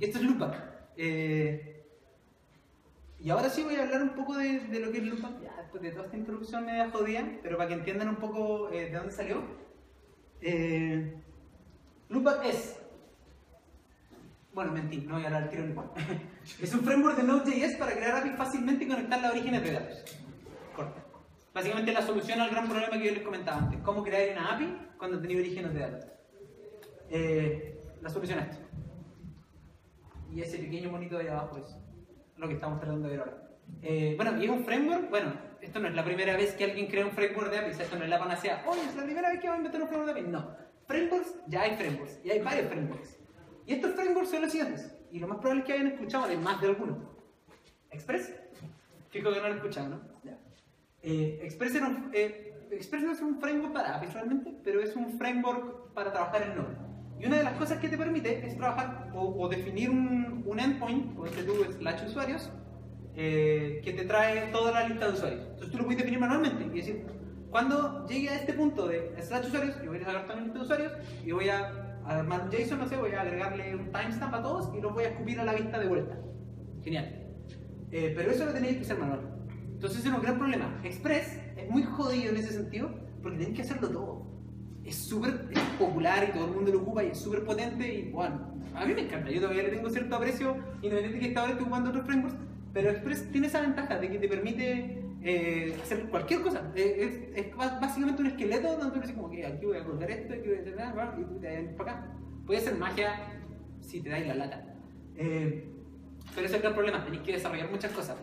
esto es loopback. Y ahora sí voy a hablar un poco de lo que es Loopback, ya después de toda esta introducción me da jodida, pero para que entiendan un poco de dónde salió. Loopback es... Bueno, mentí, no voy a hablar al tiro de Loopback. Es un framework de Node.js para crear APIs fácilmente y conectar las orígenes de datos. Corta. Básicamente la solución al gran problema que yo les comentaba antes, cómo crear una API cuando tenía orígenes de datos. la solución a esto. Y ese pequeño monito de abajo es lo que estamos tratando de ver ahora. Bueno, y es un framework. Bueno, esto no es la primera vez que alguien crea un framework de APIs. Esto no es la panacea. Oye, es la primera vez que va a inventar un framework de APIs. No. Frameworks, ya hay frameworks. Y hay varios frameworks. Y estos frameworks son los siguientes. Y lo más probable es que hayan escuchado de más de alguno. Express. Fijo que no lo he escuchado, ¿no? Yeah. Express no es un framework para APIs realmente, pero es un framework para trabajar en Node. Y una de las cosas que te permite es trabajar o definir un endpoint, o este tú /usuarios, que te trae toda la lista de usuarios. Entonces tú lo puedes definir manualmente y decir, cuando llegue a este punto de /usuarios, yo voy a sacar toda la lista de usuarios y voy a armar un JSON, no sé, voy a agregarle un timestamp a todos y los voy a escupir a la vista de vuelta. Genial. Pero eso lo tenéis que hacer manual. Entonces es un gran problema. Express es muy jodido en ese sentido porque tenéis que hacerlo todo. Es súper popular y todo el mundo lo ocupa y es súper potente y bueno, a mí me encanta. Yo todavía le tengo cierto aprecio, independiente de que esta hora esté ocupando otros frameworks, pero Express tiene esa ventaja de que te permite hacer cualquier cosa. Es básicamente un esqueleto donde tú dices como que aquí voy a colgar esto, aquí voy a hacer nada, y tú te vas para acá. Puedes hacer magia si te dais la lata. Pero ese es el gran problema, tenéis que desarrollar muchas cosas.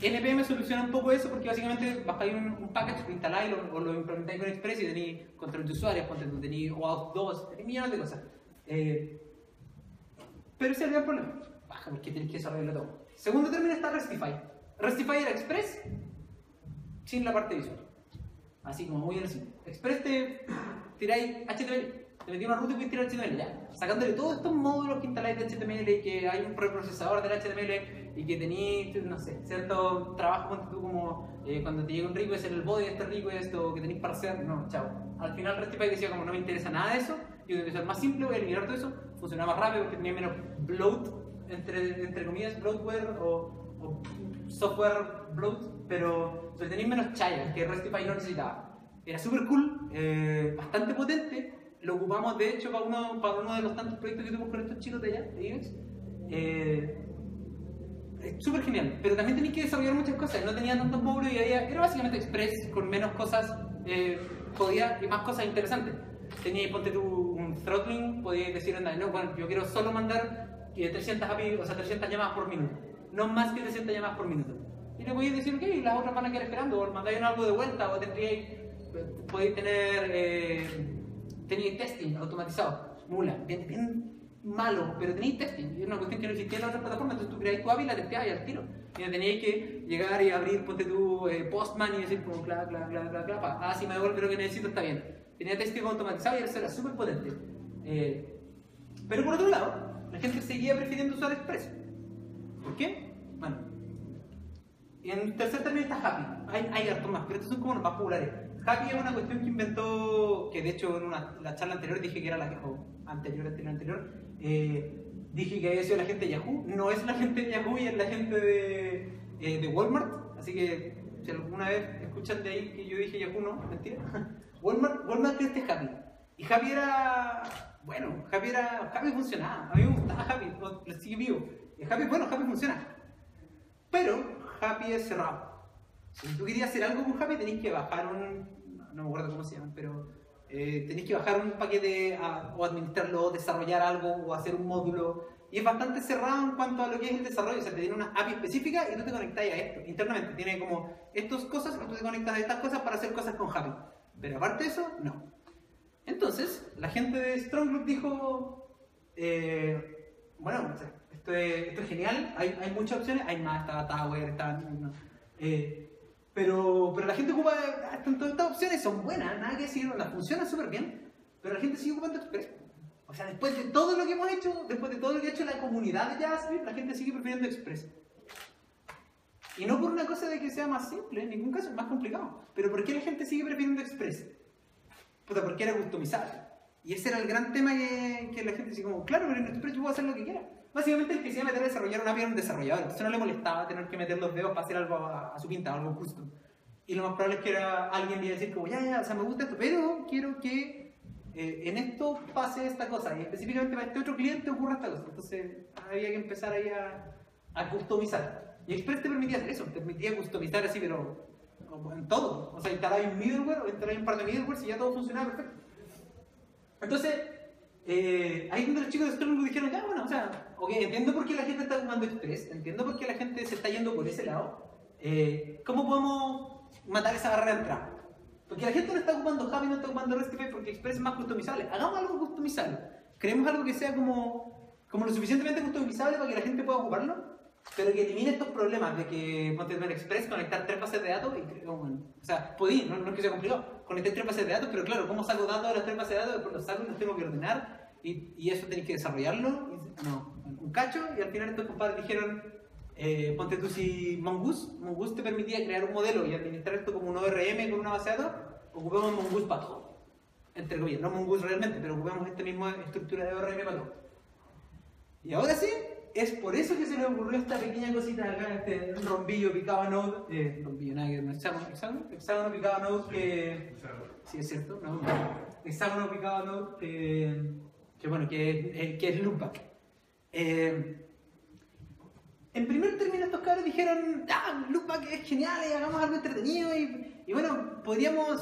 NPM soluciona un poco eso porque básicamente bajáis un package, lo instaláis o lo implementáis con Express y tenéis control de usuarios, tenéis OAuth 2, tenéis millones de cosas. Pero ese es el gran problema. Baja porque tenéis que desarrollarlo todo. Segundo término está Restify. Restify era Express sin la parte visual. Así como muy así. Express te tiráis HTML, te metí una ruta y puedes tirar HTML ya. Sacándole todos estos módulos que instaláis de HTML y que hay un preprocesador del HTML y que tenéis, no sé, cierto trabajo tú como cuando te llega un request en el body de este request o que tenéis para hacer. No, chao. Al final Restify decía como no me interesa nada de eso, yo voy a hacer más simple, voy a eliminar todo eso. Funcionaba más rápido porque tenía menos bloat. Entre comillas, bloatware o software bloat, pero o sea, tenéis menos chayas que Restify no necesitaba. Era súper cool, bastante potente. Lo ocupamos de hecho para uno de los tantos proyectos que tuvimos con estos chicos de allá, de IBEX. Es súper genial, pero también tenéis que desarrollar muchas cosas. No tenía tantos módulos y había, era básicamente Express con menos cosas, podía y más cosas interesantes. Teníais, ponte tú un throttling, podíais decir, anda, no, bueno, yo quiero solo mandar. Y de 300 API, o sea, 300 llamadas por minuto. No más que 300 llamadas por minuto. Y le podéis decir, ok, y las otras van a quedar esperando, o mandáis algo de vuelta, o podéis tener tenéis testing automatizado. Mula, bien malo, pero tenéis testing. Es una cuestión que no existía en la otra plataforma, entonces tú creáis tu API y la testeabas y al tiro. Y no teníais que llegar y abrir, ponte tu Postman y decir, como, cla, cla, cla, cla, cla, pa. Ah, sí, me devuelve lo que necesito, está bien. Tenía testing automatizado y eso era súper potente. Pero por otro lado, la gente seguía prefiriendo usar Express. ¿Por qué? Bueno. Y en tercer término está Happy. Hay hartos más, pero estos son como los más populares. Happy es una cuestión que inventó, que de hecho en la charla anterior dije que era la que anterior. Dije que había sido la gente de Yahoo. No es la gente de Yahoo y es la gente de Walmart. Así que si alguna vez escuchan de ahí que yo dije Yahoo, no, mentira. Walmart es este Happy. Y Happy era... Bueno, Happy funcionaba, a mí me gustaba Happy, lo sigue vivo. Happy funciona. Pero Happy es cerrado. Si tú querías hacer algo con Happy, tenés que bajar no me acuerdo cómo se llama, pero tenés que bajar un paquete o administrarlo, o desarrollar algo, o hacer un módulo. Y es bastante cerrado en cuanto a lo que es el desarrollo. O sea, te tiene una API específica y tú te conectas a esto. Internamente tiene como estas cosas, o tú te conectas a estas cosas para hacer cosas con Happy. Pero aparte de eso, no. Entonces, la gente de Strongloop dijo, bueno, esto es genial, hay muchas opciones, hay más, estaba Tower, pero la gente ocupa, todas estas opciones son buenas, nada que decir, las funcionan súper bien, pero la gente sigue ocupando Express. O sea, después de todo lo que hemos hecho, después de todo lo que ha hecho la comunidad de JavaScript, la gente sigue prefiriendo Express. Y no por una cosa de que sea más simple, en ningún caso es más complicado, pero ¿por qué la gente sigue prefiriendo Express? Porque era customizable. Y ese era el gran tema que la gente decía como, claro, pero en Express yo puedo hacer lo que quiera. Básicamente el que se iba a meter a desarrollar una API era un desarrollador. Eso no le molestaba tener que meter los dedos para hacer algo a su pinta, algo custom. Y lo más probable es que era alguien iba a decir como, ya, o sea, me gusta esto, pero quiero que en esto pase esta cosa. Y específicamente para este otro cliente ocurra esta cosa. Entonces había que empezar ahí a customizar. Y Express te permitía hacer eso, te permitía customizar así, pero... en todo, o sea, instalaba un middleware o instalaba un par de middleware y ya todo funcionaba perfecto. Entonces, Ahí donde los chicos de Strongloop dijeron, ya bueno, o sea, ok, entiendo por qué la gente está tomando Express, entiendo por qué la gente se está yendo por ese lado. ¿Cómo podemos matar esa barrera de entrada? Porque la gente no está ocupando Happy, no está ocupando REST, porque Express es más customizable. Hagamos algo customizable. Creemos algo que sea como lo suficientemente customizable para que la gente pueda ocuparlo, pero que elimine estos problemas de que mantener Express, conectar tres bases de datos, y, bueno, o sea, podí, no es que sea complicado, conectar tres bases de datos, pero claro, ¿cómo saco datos de las tres bases de datos? Después los saco y los tengo que ordenar, y eso tenéis que desarrollarlo, un cacho, y al final estos compadres dijeron... ponte tú si Mongoose te permitía crear un modelo y administrar esto como un ORM con una base de datos, ocupemos Mongoose para todo. Entre comillas, no Mongoose realmente, pero ocupemos esta misma estructura de ORM para todo. Y ahora sí, es por eso que se le ocurrió esta pequeña cosita de acá, este rombillo picado a Node, rombillo, nada que ver, hexágono picado a Node que... Sí, es cierto, no, hexágono picado a Node que bueno, que es Loopback. En primer término estos cabros dijeron, Loopback es genial y hagamos algo entretenido y bueno, podríamos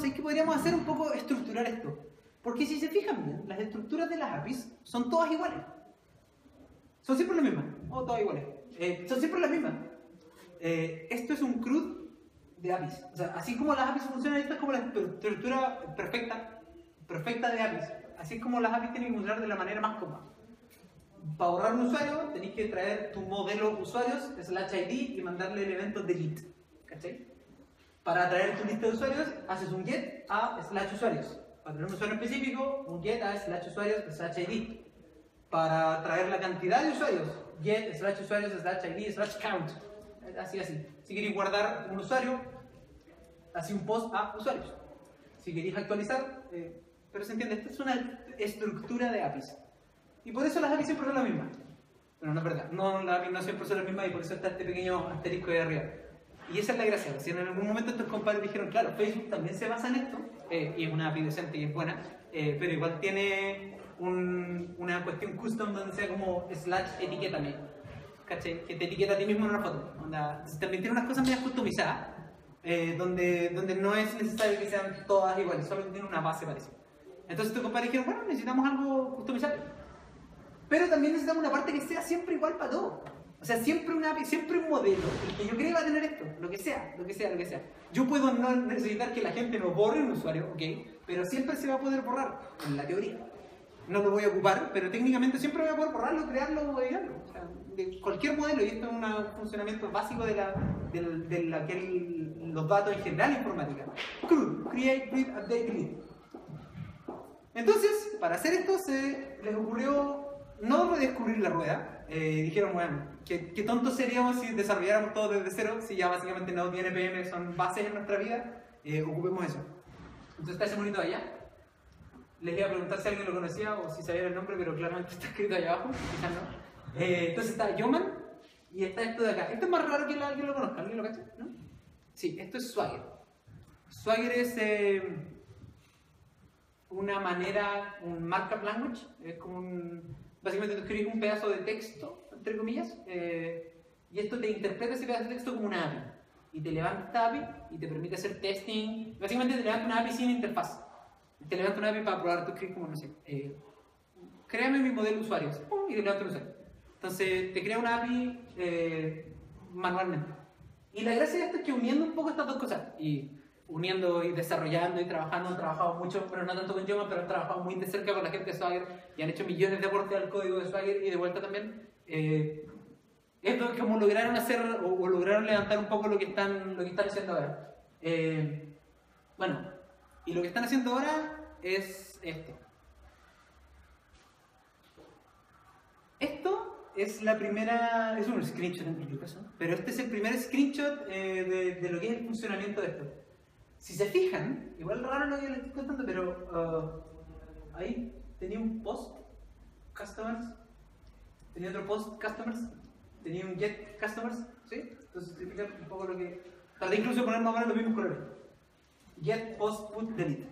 hacer un poco estructurar esto. Porque si se fijan bien, las estructuras de las APIs son todas iguales. Son siempre las mismas, o todas iguales. Son siempre las mismas. Esto es un CRUD de APIs. O sea, así como las APIs funcionan, esta es como la estructura perfecta de APIs. Así es como las APIs tienen que funcionar de la manera más cómoda. Para ahorrar un usuario, tenéis que traer tu modelo usuarios, /id, y mandarle el evento delete. ¿Cachai? Para traer tu lista de usuarios, haces un get a /usuarios. Para tener un usuario específico, un get a /usuarios, /id. Para traer la cantidad de usuarios, get /usuarios, /id, /count. Así. Si queréis guardar un usuario, así un post a usuarios. Si queréis actualizar, pero se entiende, esta es una estructura de APIs. Y por eso las APIs siempre son las mismas. Bueno, no es verdad. No, las APIs no siempre son las mismas y por eso está este pequeño asterisco de arriba. Y esa es la gracia. Si en algún momento estos compadres dijeron, claro, Facebook también se basa en esto, y es una API decente y es buena, pero igual tiene una cuestión custom donde sea como /etiqueta. ¿Cachai? Que te etiqueta a ti mismo en una foto. Onda, también tiene unas cosas medias customizadas, donde no es necesario que sean todas iguales, solo tiene una base parecida. Entonces estos compadres dijeron, bueno, necesitamos algo customizable. Pero también necesitamos una parte que sea siempre igual para todo. O sea, siempre un modelo. El que yo creo va a tener esto, lo que sea. Yo puedo no necesitar que la gente nos borre un usuario, ok, pero siempre se va a poder borrar, en la teoría. No lo voy a ocupar, pero técnicamente siempre voy a poder borrarlo, crearlo o editarlo. O sea, de cualquier modelo, y esto es un funcionamiento básico de los datos en general informática. CRUD, create, read, update, delete. Entonces, para hacer esto se les ocurrió... no redescubrir la rueda, dijeron, bueno, qué tontos seríamos si desarrolláramos todo desde cero, si ya básicamente no tiene PM, son bases en nuestra vida, ocupemos eso. Entonces está ese monito allá, les iba a preguntar si alguien lo conocía o si sabía el nombre, pero claramente está escrito allá abajo, quizás no. Entonces está Yeoman y está esto de acá. Esto es más raro que alguien lo conozca, ¿alguien lo cacha? ¿No? Sí, esto es Swagger. Swagger es... una manera, un markup language, es como un... Básicamente tú escribes un pedazo de texto, entre comillas, y esto te interpreta ese pedazo de texto como una API. Y te levanta esta API y te permite hacer testing. Básicamente te levanta una API sin interfaz. Te levanta una API para probar tu script como, no sé, créame mi modelo de usuarios. ¡Pum! Y te levanta un usuario. Entonces te crea una API manualmente. Y la gracia de esto es que uniendo un poco estas dos cosas, uniendo y desarrollando y trabajando, han trabajado mucho, pero no tanto con Yeoman, pero han trabajado muy de cerca con la gente de Swagger y han hecho millones de aportes al código de Swagger y de vuelta también. Esto es como lograron hacer o lograron levantar un poco lo que están haciendo ahora. Bueno, y lo que están haciendo ahora es esto. Esto es la primera, es un screenshot en mi caso, pero este es el primer screenshot de lo que es el funcionamiento de esto. Si se fijan, igual raro lo que les estoy contando, pero ahí tenía un post customers, tenía otro post customers, tenía un get customers, ¿sí? Entonces explica un poco lo que... Traté incluso de poner más o menos los mismos colores. Get, post, put, delete.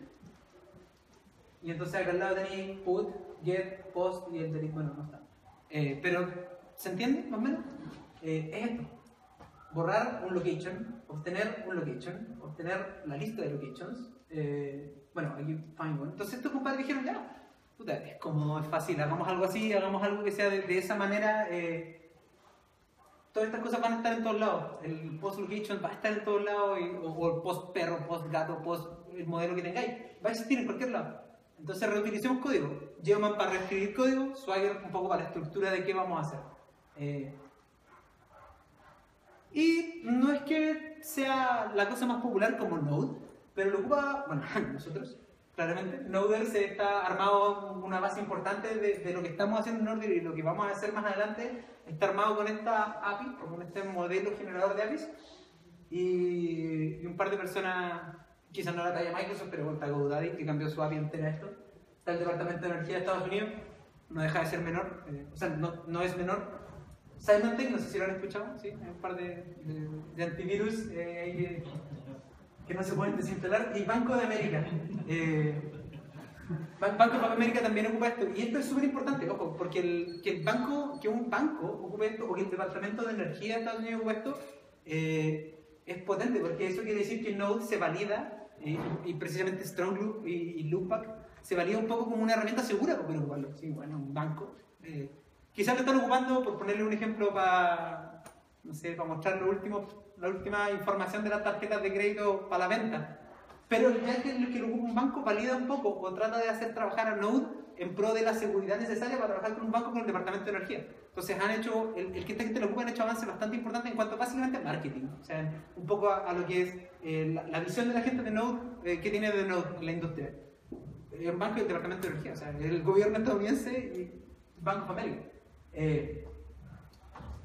Y entonces acá al lado tenía put, get, post y el delete, bueno, no está. Pero, ¿se entiende más o menos? Es esto. Borrar un location, obtener un location, obtener la lista de locations, bueno, aquí find one. Entonces estos compadres dijeron, ya, puta, es como es fácil, hagamos algo así, hagamos algo que sea de esa manera. Todas estas cosas van a estar en todos lados. El post location va a estar en todos lados, o el post perro, post gato, post el modelo que tengáis, va a existir en cualquier lado. Entonces reutilicemos código. JSON para reescribir código, Swagger un poco para la estructura de qué vamos a hacer. Y no es que sea la cosa más popular como Node, pero lo ocupa, bueno, nosotros, claramente. Node se está armado una base importante de lo que estamos haciendo en Node y lo que vamos a hacer más adelante. Está armado con esta API, con este modelo generador de APIs. Y un par de personas, quizás no la talla Microsoft, pero está GoDaddy, que cambió su API entera a esto. Está el Departamento de Energía de Estados Unidos, no deja de ser menor, o sea, no es menor. Symantec, no sé si lo han escuchado, sí, hay un par de antivirus que no se pueden desinstalar. Y Banco de América. Bank of America también ocupa esto. Y esto es súper importante, ojo, porque que un banco ocupe esto, o que el Departamento de Energía de Estados Unidos ocupe esto, es potente, porque eso quiere decir que Node se valida, y precisamente Strongloop y Loopback, se valida un poco como una herramienta segura para poder ocuparlo. Sí, bueno, un banco. Quizás lo están ocupando, por ponerle un ejemplo, para, no sé, para mostrar la última información de las tarjetas de crédito para la venta. Pero ya que lo ocupa un banco, valida un poco o trata de hacer trabajar a Node en pro de la seguridad necesaria para trabajar con un banco con el Departamento de Energía. Entonces han hecho, el que esta gente lo ocupa, han hecho avances bastante importantes en cuanto básicamente a marketing. O sea, un poco a lo que es la visión de la gente de Node, que tiene de Node en la industria. El banco y el Departamento de Energía, o sea, el gobierno estadounidense y Bank of America.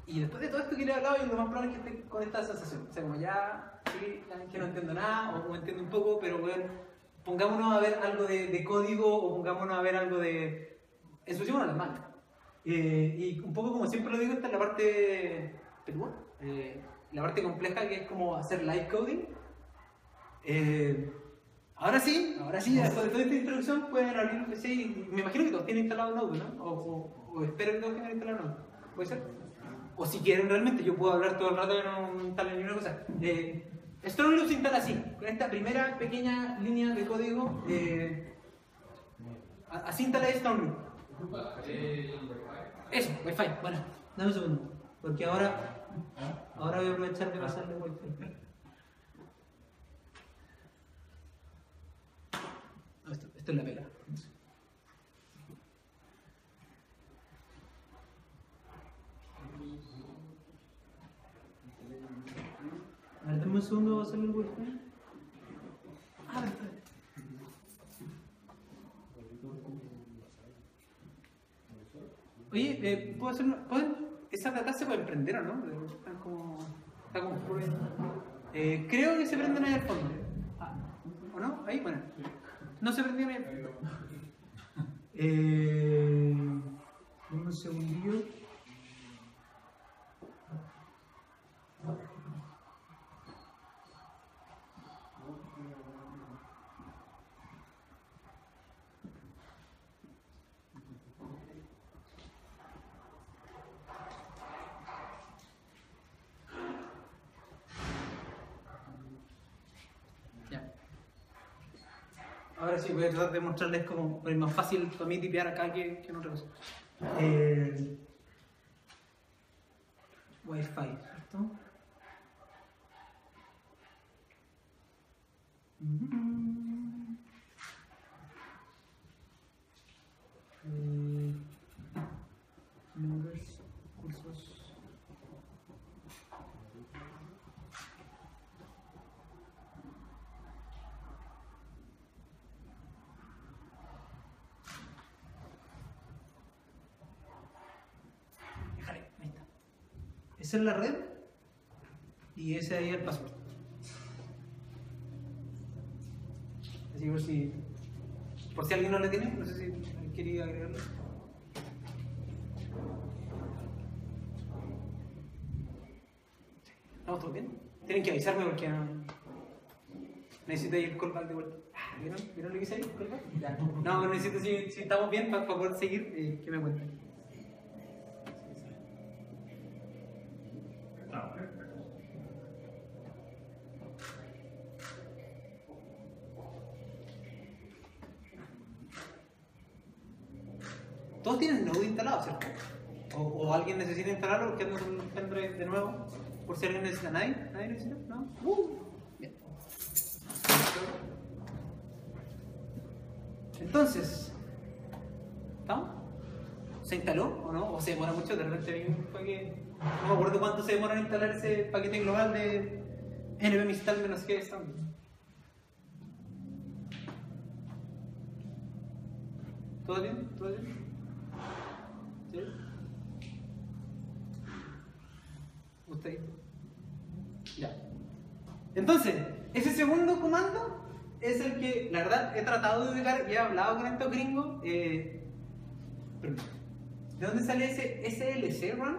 Y después de todo esto que le he hablado, lo más probable es que esté con esta sensación. O sea, como ya, sí, que no entiendo nada, o entiendo un poco, pero bueno, pongámonos a ver algo de código, o pongámonos a ver algo de... ensuciémonos las manos. Y un poco, como siempre lo digo, esta es la parte... peluda, la parte compleja, que es como hacer live coding. Ahora sí, después de toda esta introducción pueden abrir un PC y me imagino que todos tienen instalado Node, ¿no? O espero que todos tengan instalado Node, ¿puede ser? O si quieren realmente, yo puedo hablar todo el rato y no instalen ninguna cosa. Strongloop se instala así, con esta primera pequeña línea de código, así instala Strongloop. Eso, Wi-Fi, bueno, dame un segundo, porque ahora voy a aprovechar de pasarle Wi-Fi. Esto es la pega. A ver, dame un segundo, voy a hacerle el wifi. Ah, está. Oye, ¿puedo hacer una...? Esa data se puede prender, ¿o no? Está como creo que se prenden ahí al fondo. ¿O no? Ahí, bueno. No se prendió bien. Un segundillo. Ahora sí, voy a tratar de mostrarles cómo es más fácil para mí tipear acá que en otra cosa. Wi-Fi, ¿cierto? Números, cursos. Esa es la red y ese ahí es el password. Así que por si alguien no la tiene, no sé si quería agregarlo. ¿Estamos todos bien? Tienen que avisarme porque necesito ir el callback de vuelta. ¿Vieron lo que hice ahí? ¿Callback? No, necesito si estamos bien para poder seguir, que me cuenten. Todos tienen Node instalado, ¿cierto? O alguien necesita instalarlo porque anda con un pendrive de nuevo. Por si alguien necesita, nadie. ¿Nadie necesita? ¿No? Bien. Entonces, ¿estamos? ¿Se instaló o no? ¿O se demora mucho? De repente hay un paquete. No me acuerdo cuánto se demora en instalar ese paquete global de npm install menos que estamos. ¿Todo bien? ¿Todo bien? ¿Sí? ¿Usted? Ya. Entonces, ese segundo comando es el que, la verdad, he tratado de ubicar y he hablado con estos gringos. ¿De dónde sale ese SLC run?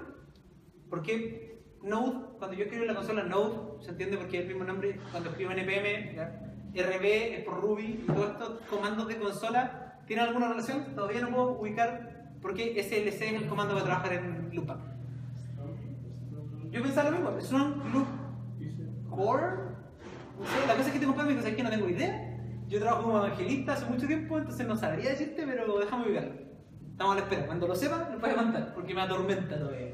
Porque Node, cuando yo escribo en la consola Node, se entiende porque es el mismo nombre, cuando escribo npm, ¿ya? RB es por Ruby, y todos estos comandos de consola. ¿Tiene alguna relación? Todavía no puedo ubicar porque SLC es el comando para trabajar en Loopback. Yo pensaba lo mismo, Strongloop Core. No sé, la cosa es que te compré me dijo, es que no tengo idea. Yo trabajo como evangelista hace mucho tiempo, entonces no sabría decirte, pero déjame ubicarlo. Estamos a la espera. Cuando lo sepa, lo puedes mandar, porque me atormenta todavía.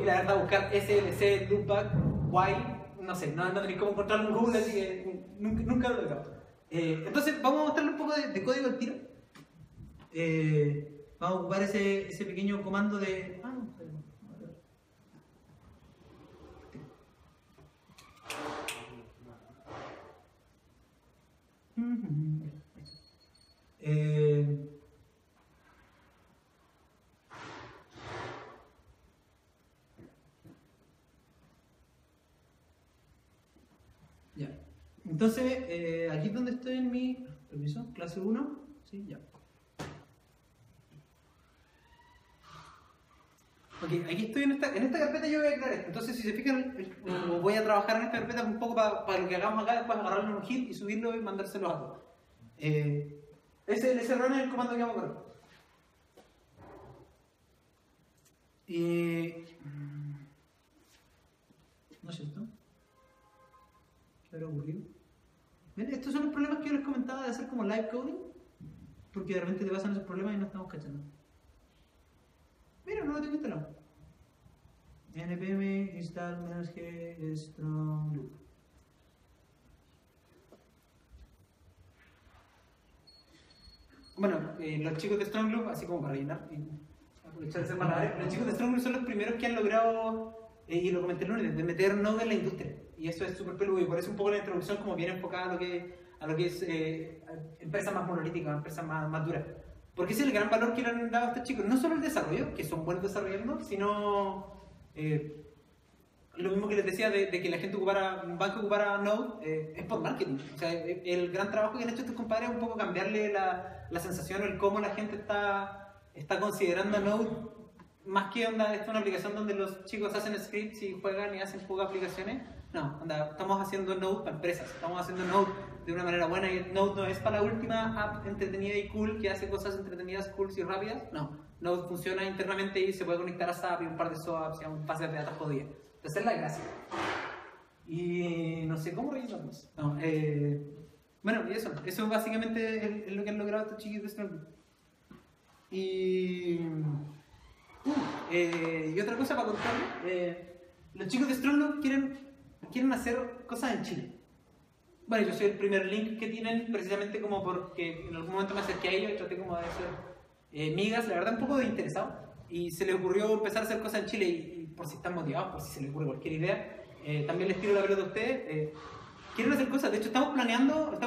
Y la verdad, buscar SLC, Loopback, guay, no sé, no ando ni cómo encontrarlo en Google, así que nunca lo he logrado. Entonces vamos a mostrarle un poco de código al tiro. Vamos a ocupar ese pequeño comando de... Ah, no, espera. Entonces, aquí es donde estoy en mi... Permiso, clase 1. Sí, ya. Ok, aquí estoy en esta carpeta yo voy a crear esto. Entonces, si se fijan, voy a trabajar en esta carpeta un poco para lo que hagamos acá, después agarrarlo en un hit y subirlo y mandárselo a todos. Ese run es el comando que vamos a correr. ¿No es cierto? ¿Qué habrá ocurrido? Miren, estos son los problemas que yo les comentaba de hacer como live coding, porque de repente te pasan esos problemas y no estamos cachando. Mira, no lo tengo instalado. npm install -g strongloop. Bueno, los chicos de Strongloop, así como para rellenar y aprovechar ese malabar, los chicos de Strongloop son los primeros que han logrado, y lo comenté el lunes, de meter Node en la industria. Y eso es súper peludo y por eso un poco la introducción como bien enfocada a lo que es empresas más monolíticas, empresas más duras. Porque ese es el gran valor que le han dado a estos chicos. No solo el desarrollo, que son buenos desarrollando, sino lo mismo que les decía de que la gente ocupara, un banco ocupara Node, es por marketing. O sea, el gran trabajo que han hecho estos compadres es un poco cambiarle la sensación o el cómo la gente está considerando Node. Más que onda, esto es una aplicación donde los chicos hacen scripts y juegan y hacen pocas aplicaciones. No, onda, estamos haciendo Node para empresas, estamos haciendo Node de una manera buena y Node no es para la última app entretenida y cool que hace cosas entretenidas, cool y rápidas. No, Node funciona internamente y se puede conectar a SAP y un par de SOAPs y a un pase de datos jodida. Entonces es la gracia. Y no sé cómo rellenamos. No, bueno, y eso básicamente es lo que han logrado estos chiquillos de Strongloop. Y otra cosa para contarles, los chicos de Strongloop quieren hacer cosas en Chile. Bueno, yo soy el primer link que tienen precisamente como porque en algún momento me acerqué a ellos y traté como de hacer migas, la verdad un poco de interesado. Y se les ocurrió empezar a hacer cosas en Chile y por si están motivados, por si se les ocurre cualquier idea, también les tiro la pelota a ustedes. Quieren hacer cosas, de hecho estamos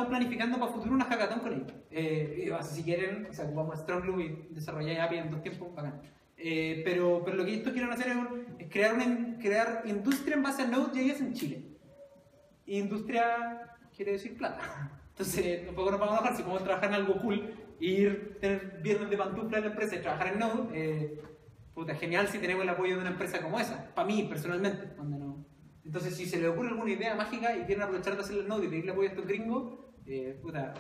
planificando para futuro una hackathon con ellos. Si quieren, o sea, ocupamos Strongloop y desarrollar API en 2 tiempos, bacán. Pero lo que estos quieren hacer es crear industria en base a Node.js en Chile. Industria quiere decir plata. Entonces, tampoco nos vamos a enojar si podemos trabajar en algo cool e ir tener viernes de pantufla en la empresa y trabajar en Node. Puta, genial si tenemos el apoyo de una empresa como esa, para mí personalmente. No. Entonces, si se les ocurre alguna idea mágica y quieren aprovechar de hacerlo en Node y pedirle apoyo a estos gringos, puta,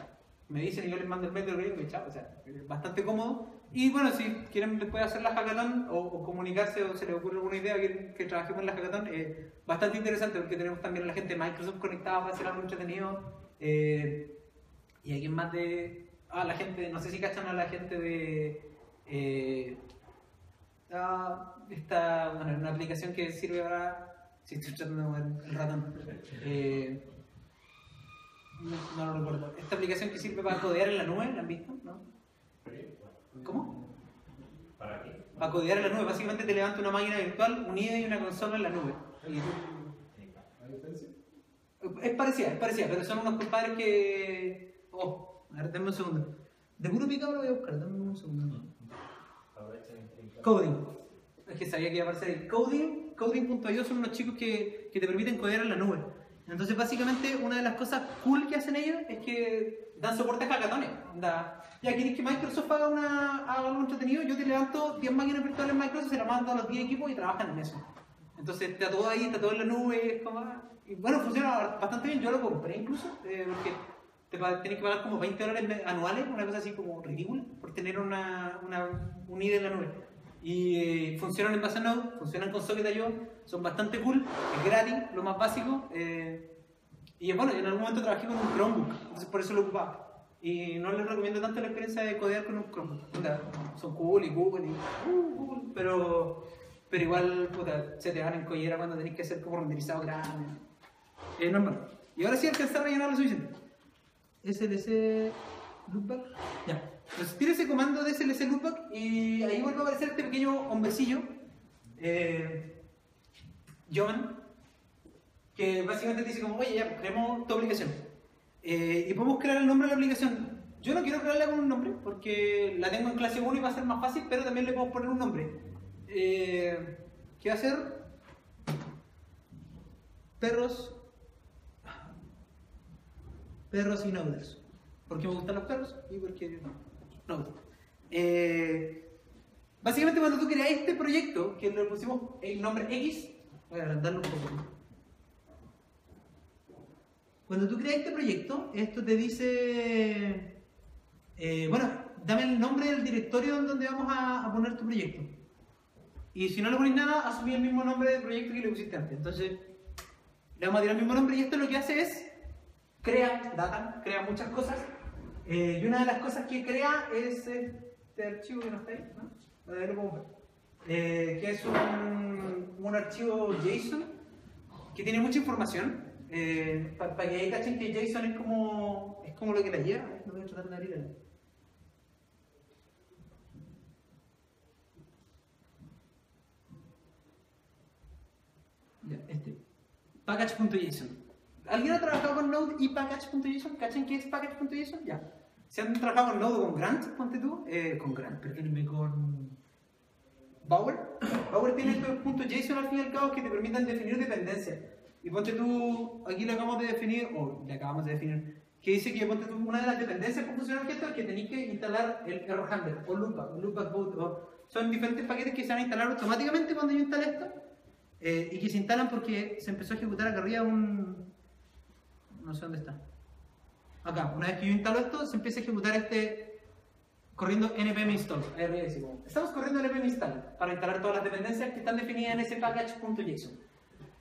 me dicen y yo les mando el mail del gringo y chao, o sea, bastante cómodo. Y bueno, si quieren después hacer la hackathon o comunicarse o se les ocurre alguna idea que trabajemos en la hackathon, bastante interesante porque tenemos también a la gente de Microsoft conectada para hacer algo entretenido. Y alguien más de... la gente, no sé si cachan a la gente de Bueno, una aplicación que sirve para... Si estoy echando el ratón. No lo recuerdo. Esta aplicación que sirve para codear en la nube, ¿la han visto? ¿No? ¿Cómo? ¿Para qué? Para codear en la nube. Básicamente te levanta una máquina virtual unida y una consola en la nube. ¿La diferencia? Es parecida, pero son unos compadres que... Oh, a ver, denme un segundo. De puro picado lo voy a buscar, denme un segundo. Coding. Es que sabía que iba a aparecer ahí. Coding, Coding.io son unos chicos que te permiten codear en la nube. Entonces, básicamente, una de las cosas cool que hacen ellos es que dan soporte a hackatones. Ya, ¿quieres que Microsoft haga algo entretenido? Yo te levanto 10 máquinas virtuales en Microsoft, se las mando a los 10 equipos y trabajan en eso. Entonces, está todo ahí, está todo en la nube. Es como... Y bueno, funciona bastante bien. Yo lo compré incluso, porque tenés que pagar como $20 anuales, una cosa así como ridícula, por tener una unida en la nube. Y funcionan en base a Node, funcionan con Socket.io, son bastante cool, es gratis, lo más básico. Y bueno, en algún momento trabajé con un Chromebook, entonces por eso lo ocupaba. Y no les recomiendo tanto la experiencia de codear con un Chromebook. Puta, son cool y Google, pero igual puta, se te van en collera cuando tenés que hacer como renderizado grande. Normal. Y ahora sí alcanzar a rellenar lo suficiente. SLC Loopback. Ya. Entonces tira ese comando de SLC Loopback y ahí vuelve a aparecer este pequeño hombrecillo, John, que básicamente te dice como, oye, ya, creemos tu aplicación. Y podemos crear el nombre de la aplicación. Yo no quiero crearla con un nombre porque la tengo en clase 1 y va a ser más fácil, pero también le podemos poner un nombre. ¿Qué va a ser? Perros y Noders. Porque me gustan los perros y porque no. Básicamente cuando tú creas este proyecto, que le pusimos el nombre X, voy a agrandarlo un poco. Cuando tú creas este proyecto, esto te dice, bueno, dame el nombre del directorio en donde vamos a poner tu proyecto. Y si no le pones nada, asumí el mismo nombre del proyecto que le pusiste antes. Entonces, le vamos a tirar el mismo nombre y esto lo que hace es crea data, crea muchas cosas. Y una de las cosas que crea es este archivo que no está ahí, ¿no? A ver, lo pongo. Que es un archivo JSON que tiene mucha información. Para que ahí cachen que JSON es como lo que la lleva. No voy a tratar de abrirla. Ya, este. Package.json. ¿Alguien ha trabajado con Node y Package.json? ¿Cachan qué es Package.json? Ya. ¿Se han trabajado con Node o con Grant? Ponte tú. Con Grant, perdónenme, con... Bower. Bower tiene estos puntos JSON al fin y al cabo que te permiten definir dependencias. Y ponte tú, aquí lo acabamos de definir, que dice que ponte tú una de las dependencias con funcionar objeto es que tenéis que instalar el error handler o loopback, son diferentes paquetes que se van a instalar automáticamente cuando yo instale esto, y que se instalan porque se empezó a ejecutar acá arriba un... No sé dónde está. Acá, una vez que yo instalo esto, se empieza a ejecutar este corriendo npm install. Estamos corriendo npm install para instalar todas las dependencias que están definidas en ese package.json.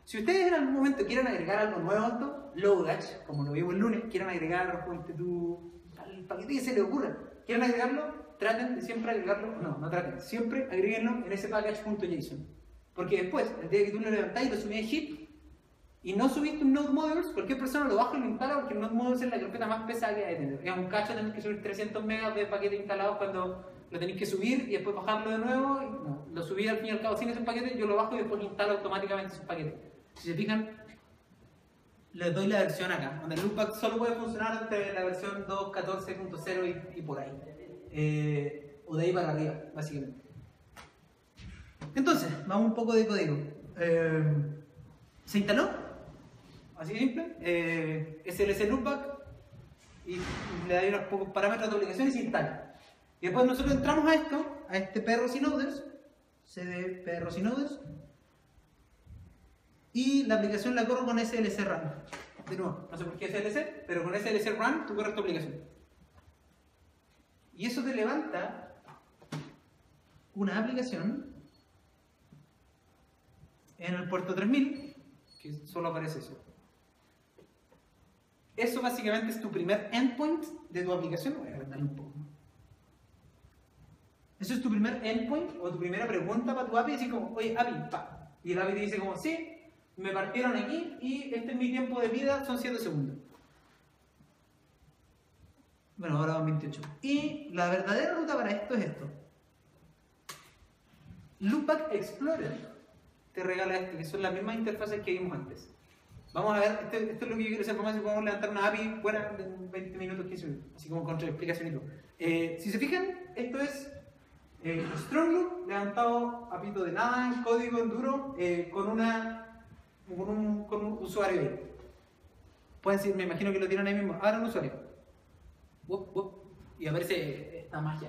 Si ustedes en algún momento quieran agregar algo nuevo a esto, Lodash, como lo vimos el lunes, quieran agregar, al paquete que se les ocurra, quieran agregarlo, traten de siempre agregarlo, siempre agreguenlo en ese package.json. Porque después, el día que tú lo levantás y lo subís a heap, y no subiste un node modules, cualquier persona lo baja y lo instala porque el node modules es la carpeta más pesada que hay que tener. Es un cacho tener que subir 300 megas de paquetes instalados cuando lo tenéis que subir y después bajarlo de nuevo. Y no, lo subí al fin y al cabo sin ese paquete, yo lo bajo y después lo instalo automáticamente esos paquetes. Si se fijan, les doy la versión acá, donde el loopback solo puede funcionar entre la versión 2.14.0 y por ahí. O de ahí para arriba, básicamente. Entonces, vamos un poco de código. ¿Se instaló? Así de simple, SLC Loopback y le da unos pocos parámetros de aplicación y se instala. Y después nosotros entramos a esto, a este perro sin noders, CD perro sin noders, y la aplicación la corro con SLC Run. De nuevo, no sé por qué SLC, pero con SLC Run tú corres tu aplicación. Y eso te levanta una aplicación en el puerto 3000, que solo aparece eso. Eso básicamente es tu primer endpoint de tu aplicación. Voy a agrandarlo un poco. Eso es tu primer endpoint o tu primera pregunta para tu API. Y decís como, oye, API, pa. Y el API te dice como, sí, me partieron aquí y este es mi tiempo de vida, son 7 segundos. Bueno, ahora van 28. Y la verdadera ruta para esto es esto. Loopback Explorer te regala esto, que son las mismas interfaces que vimos antes. Vamos a ver, esto es lo que yo quiero hacer, vamos a podemos levantar una API fuera de 20 minutos, 15 minutos, así como contra explicación y todo. Si se fijan, esto es Strongloop, levantado a pito de nada, en código en duro, con un usuario ahí. Pueden decir, me imagino que lo tienen ahí mismo, ahora un usuario. Y aparece esta magia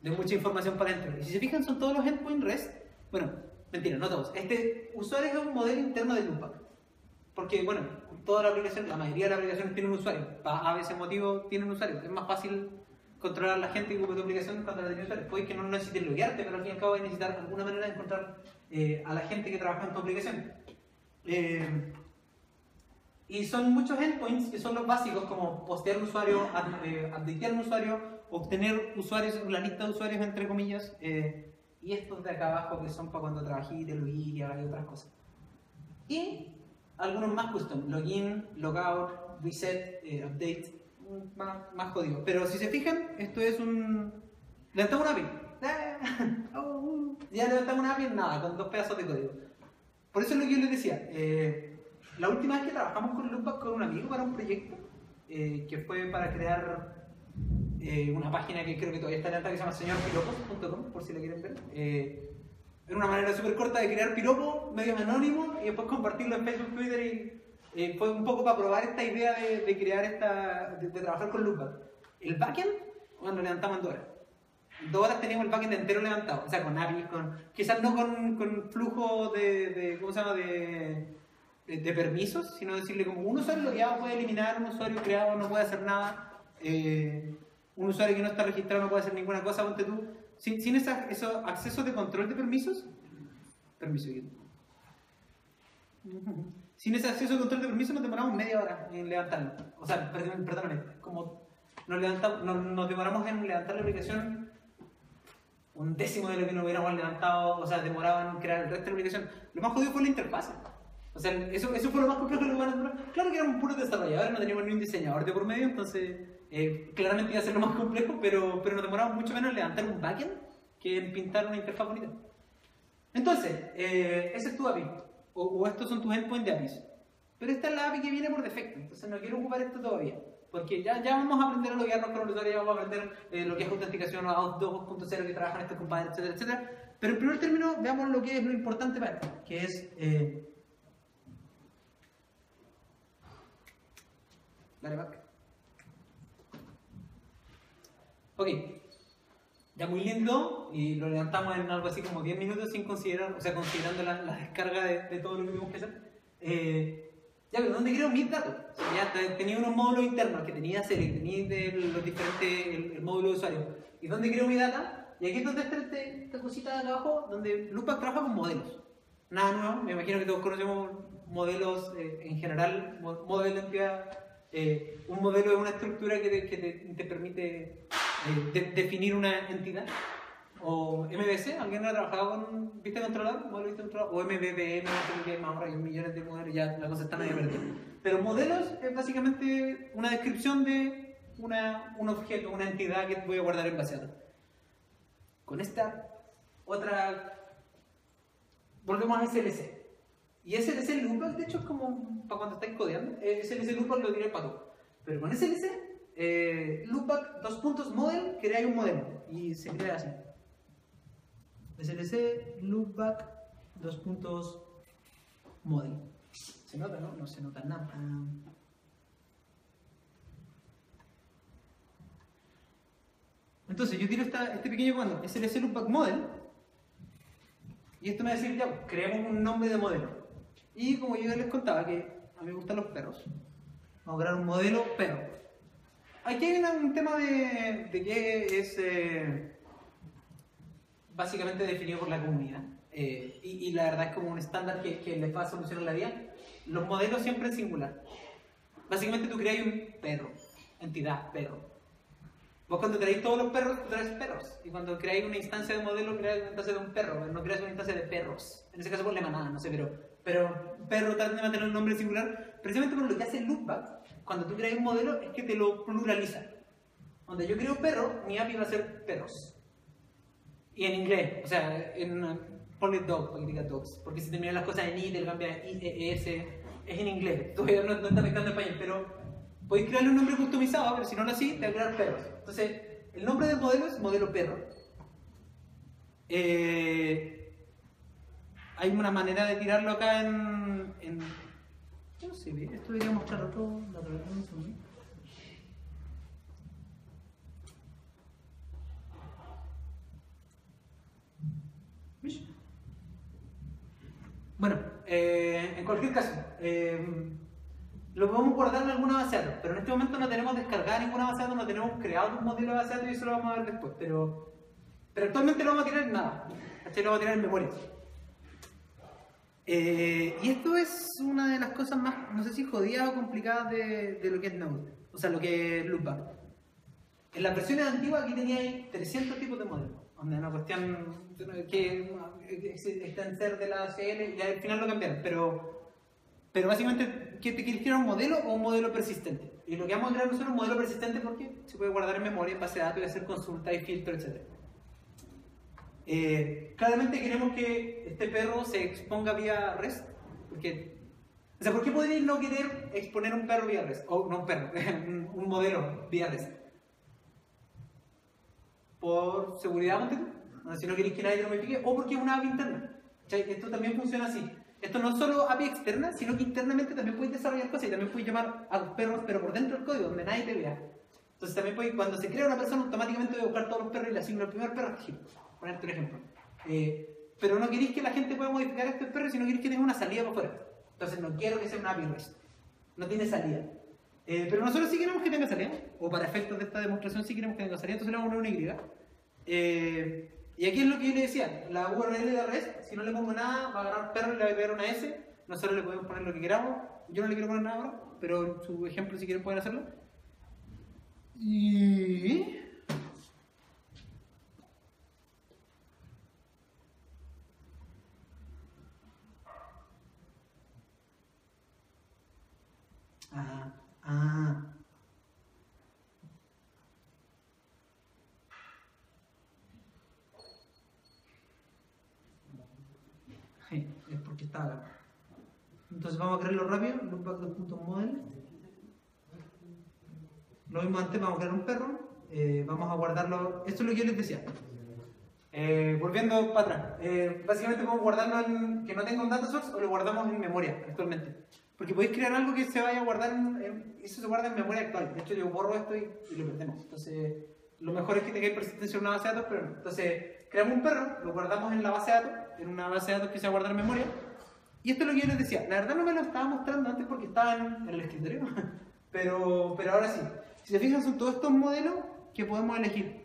de mucha información para adentro. Y si se fijan, son todos los endpoint REST. Bueno, mentira, no todos. Este usuario es un modelo interno de Loopback. Porque, bueno, toda la aplicación, la mayoría de las aplicaciones tiene un usuario. A veces motivo tiene un usuario. Es más fácil controlar a la gente que tu aplicación cuando la tiene usuario. Puedes que no necesites loguearte, pero al fin y al cabo vas a necesitar alguna manera de encontrar a la gente que trabaja en tu aplicación. Y son muchos endpoints que son los básicos, como postear un usuario, updatear un usuario, obtener usuarios, la lista de usuarios, entre comillas, y estos de acá abajo que son para cuando trabajé, te login y otras cosas. Y algunos más custom, login, logout, reset, update, más código. Pero si se fijan, esto es un... levantamos una API. Ya levantamos una API, nada, con 2 pedazos de código. Por eso es lo que yo les decía. La última vez que trabajamos con Loopback con un amigo para un proyecto que fue para crear una página que creo que todavía está en alta que se llama señorpiropos.com, por si la quieren ver. Era una manera súper corta de crear piropo, medio anónimo, y después compartirlo en Facebook, Twitter, y fue un poco para probar esta idea de crear de trabajar con Loopback. El backend, bueno, lo levantamos en 2 horas. En 2 horas teníamos el backend entero levantado, o sea, con APIs, quizás no con flujo de ¿cómo se llama? De permisos, sino decirle como un usuario logueado puede eliminar, un usuario creado no puede hacer nada, un usuario que no está registrado no puede hacer ninguna cosa, ponte tú, sin esos accesos de control de permisos, sin ese acceso de control de permisos nos demoramos media hora en levantarlo, o sea, perdóname, como nos demoramos en levantar la aplicación 1/10 de lo que nos hubiéramos levantado, o sea, demoraban en crear el resto de la aplicación. Lo más jodido fue la interfaz. O sea, eso fue lo más complejo que lo hubiéramos. Claro que éramos puros desarrolladores, no teníamos ni un diseñador de por medio, entonces claramente iba a ser lo más complejo, pero nos demoramos mucho menos en levantar un backend que en pintar una interfaz bonita. Entonces, ese es tu API, o estos son tus endpoints de APIs. Pero esta es la API que viene por defecto, entonces no quiero ocupar esto todavía, porque ya vamos a aprender a loguearnos con el usuario, ya vamos a aprender lo que es autenticación, AUTH 2.0 que trabajan estos compadres, etcétera, etcétera. Pero en primer término, veamos lo que es lo importante para esto, que es... Dale, back. Ok, ya muy lindo, y lo levantamos en algo así como 10 minutos sin considerar, o sea, considerando la descarga de todo lo que tuvimos que hacer. Ya, pero ¿dónde quiero mis datos? O sea, ya tenía unos módulos internos que tenía serie, tenía los diferentes, el módulo de usuario. ¿Y dónde quiero mi data? Y aquí es donde está esta cosita de acá abajo, donde Loopback trabaja con modelos. Nada nuevo, me imagino que todos conocemos modelos en general, modelos de entidad. Un modelo es una estructura que te permite definir una entidad. O MVC, ¿alguien ha trabajado con vista controlador? ¿Modelo vista controlador? O MVVM, no sé qué, ahora hay millones de modelos, ya la cosa está medio perdida. Pero modelos es básicamente una descripción de un objeto, una entidad que voy a guardar en base a datos. Con esta otra, volvemos a SLC. Y SLC Loopback, de hecho, es como para cuando estáis codeando. SLC Loopback lo diré para todo. Pero con SLC, Loopback, : model, creáis un modelo. Y se crea así. SLC Loopback, : model. ¿Se nota, no? No se nota nada. Entonces, yo tiro este pequeño comando, SLC Loopback Model. Y esto me va a decir, ya, creamos un nombre de modelo. Y como yo ya les contaba que a mí me gustan los perros, vamos a crear un modelo perro. Aquí hay un tema de que es básicamente definido por la comunidad. Y la verdad es como un estándar que les va a solucionar la vida. Los modelos siempre en singular. Básicamente tú creas un perro, entidad, perro. Vos cuando creáis todos los perros, traes perros. Y cuando creáis una instancia de modelo, creáis una instancia de un perro. No creáis una instancia de perros. En ese caso ponle manada, no sé, pero perro trata de mantener un nombre singular. Precisamente por lo que hace Loopback, cuando tú creáis un modelo, es que te lo pluraliza. Donde yo creo perro, mi API va a ser perros. Y en inglés, o sea, ponle dog, porque diga dogs. Porque si terminan las cosas en i, te lo cambian a i, e, s. Es en inglés, todavía no está afectando en español, pero... podéis crearle un nombre customizado, pero si no lo así, te va a crear perros. Entonces, el nombre del modelo es modelo perro. Hay una manera de tirarlo acá en... no sé, esto debería mostrarlo todo. Bueno, en cualquier caso... lo podemos guardar en alguna base de datos, pero en este momento no tenemos descargada ninguna base de datos, no tenemos creado un modelo de base de datos y eso lo vamos a ver después, pero actualmente lo vamos a tirar en nada, este lo vamos a tirar en memoria. Y esto es una de las cosas más, no sé si jodidas o complicadas de lo que es Node, o sea, lo que es Loopback. En las versiones antiguas aquí teníais 300 tipos de modelos, donde una cuestión que está en ser de la ACL y al final lo cambiaron, pero básicamente... que te quieres crear un modelo o un modelo persistente. Y lo que vamos a crear nosotros es un modelo persistente porque se puede guardar en memoria, en base de datos y hacer consultas y filtros, etc. Claramente queremos que este perro se exponga vía REST. Porque, o sea, ¿por qué podéis no querer exponer un perro vía REST? O no un perro, un modelo vía REST. Por seguridad, ¿no? Si no queréis que nadie lo me pique, o porque es una API interna. O sea, esto también funciona así. Esto no es solo API externa, sino que internamente también puedes desarrollar cosas y también puedes llamar a los perros, pero por dentro del código, donde nadie te vea. Entonces también puedes, cuando se crea una persona, automáticamente voy a buscar todos los perros y le asigno el primer perro. Ponerte un ejemplo. Pero no queréis que la gente pueda modificar estos perros, sino queréis que tenga una salida para afuera. Entonces no quiero que sea una API REST. No tiene salida. Pero nosotros sí queremos que tenga salida, o para efectos de esta demostración sí queremos que tenga salida, entonces le vamos a poner una Y. Y aquí es lo que yo le decía, la URL de REST, si no le pongo nada, va a agarrar perro y le va a pegar una S. Nosotros le podemos poner lo que queramos. Yo no le quiero poner nada ahora, pero su ejemplo si quieren pueden hacerlo. Y... entonces vamos a crearlo rápido, loopback.model. Lo mismo antes, vamos a crear un perro, vamos a guardarlo, esto es lo que yo les decía. Volviendo para atrás, básicamente podemos guardarlo en que no tenga un data source o lo guardamos en memoria actualmente. Porque podéis crear algo que se vaya a guardar, eso se guarda en memoria actual. De hecho yo borro esto y lo perdemos. Entonces lo mejor es que tengáis persistencia en una base de datos, pero no. Entonces creamos un perro, lo guardamos en la base de datos, en una base de datos que se va a guardar en memoria. Y esto es lo que yo les decía, la verdad no me lo estaba mostrando antes porque estaba en el escritorio, pero ahora sí. Si se fijan son todos estos modelos que podemos elegir.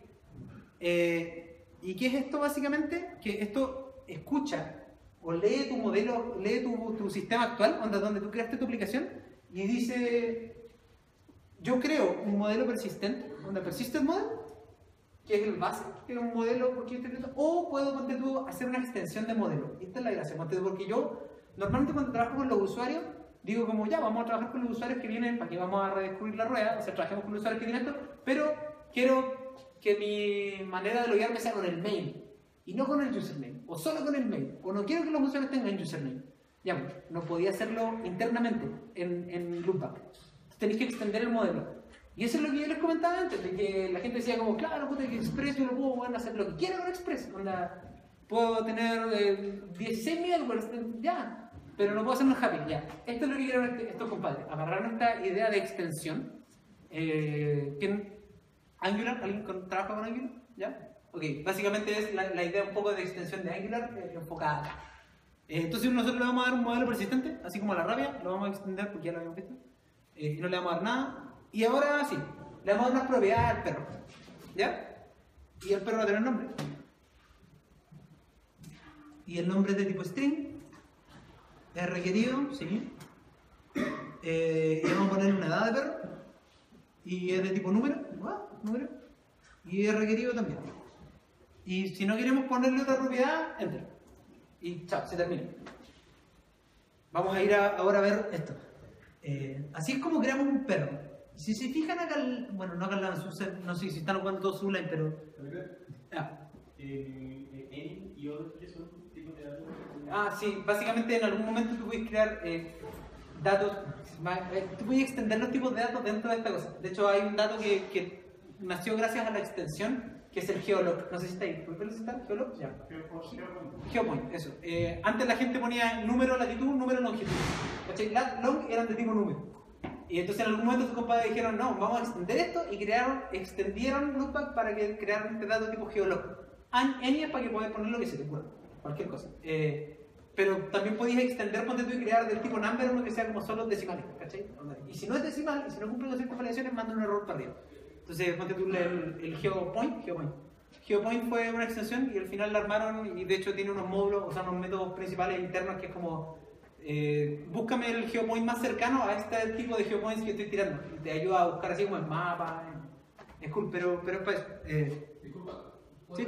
¿Y qué es esto básicamente? Que esto escucha o lee tu modelo, lee tu sistema actual, donde tú creaste tu aplicación, y dice, yo creo un modelo persistente, un persistent model, que es el base, que es un modelo, o puedo ponte tú, hacer una extensión de modelo. Esta es la gracia, ponte tú, porque yo... normalmente cuando trabajo con los usuarios, digo como ya, vamos a trabajar con los usuarios que vienen, para que vamos a redescubrir la rueda, o sea, trabajemos con los usuarios que tienen esto, pero quiero que mi manera de loguearme sea con el mail, y no con el username, o solo con el mail, o no quiero que los usuarios tengan username. Ya, pues, no podía hacerlo internamente en Loopback. Tenéis que extender el modelo. Y eso es lo que yo les comentaba antes, de que la gente decía como, claro, puta, que Express, yo lo puedo hacer lo que quiera con Express, onda, puedo tener 16 middlewares, ya. Pero no puedo hacer un Happy, ya. Esto es lo que quieren estos compadres. Agarraron esta idea de extensión. ¿Angular? ¿Alguien trabaja con Angular? ¿Ya? Ok, básicamente es la idea un poco de extensión de Angular enfocada acá. Entonces nosotros le vamos a dar un modelo persistente, así como a la rabia. Lo vamos a extender porque ya lo habíamos visto. Y no le vamos a dar nada. Y ahora sí, le vamos a dar unas propiedades al perro. ¿Ya? Y el perro va a tener nombre. Y el nombre es de tipo string. Es requerido, sí. Y vamos a poner una edad de perro. Y es de tipo número. y es requerido también. Y si no queremos ponerle otra propiedad, enter. Y chao, se termina. Vamos a ir ahora a ver esto. Así es como creamos un perro. Si se fijan acá, bueno, no acá en la no sé si están jugando todos Sublime, pero... ¿Any y otros que son tipos de datos? Ah, sí, básicamente en algún momento tú puedes crear datos, tú puedes extender los tipos de datos dentro de esta cosa. De hecho, hay un dato que nació gracias a la extensión, que es el geolog. No sé si está ahí. ¿Por qué lo citan? ¿Geolog? Ya. GeoPoint. GeoPoint, eso. Antes la gente ponía número latitud, número longitud. ¿Cachai? Lat, long eran de tipo número. Y entonces en algún momento sus compadres dijeron, no, vamos a extender esto, y crearon, extendieron Loopback para que crearan este dato tipo geolog. Any es para que podáis poner lo que se te ocurra, cualquier cosa. Pero también podéis extender, ponte tú, y crear del tipo number uno que sea como solo decimales, ¿cachai? Y si no es decimal, y si no cumple con ciertas variaciones, manda un error para arriba. Entonces ponte tú el GeoPoint. GeoPoint fue una extensión y al final la armaron, y de hecho tiene unos módulos, o sea, unos métodos principales internos que es como... búscame el geopoint más cercano a este tipo de geopoints que estoy tirando. Te ayuda a buscar así como en mapas. Es cool, pero pues. Disculpa, ¿sí?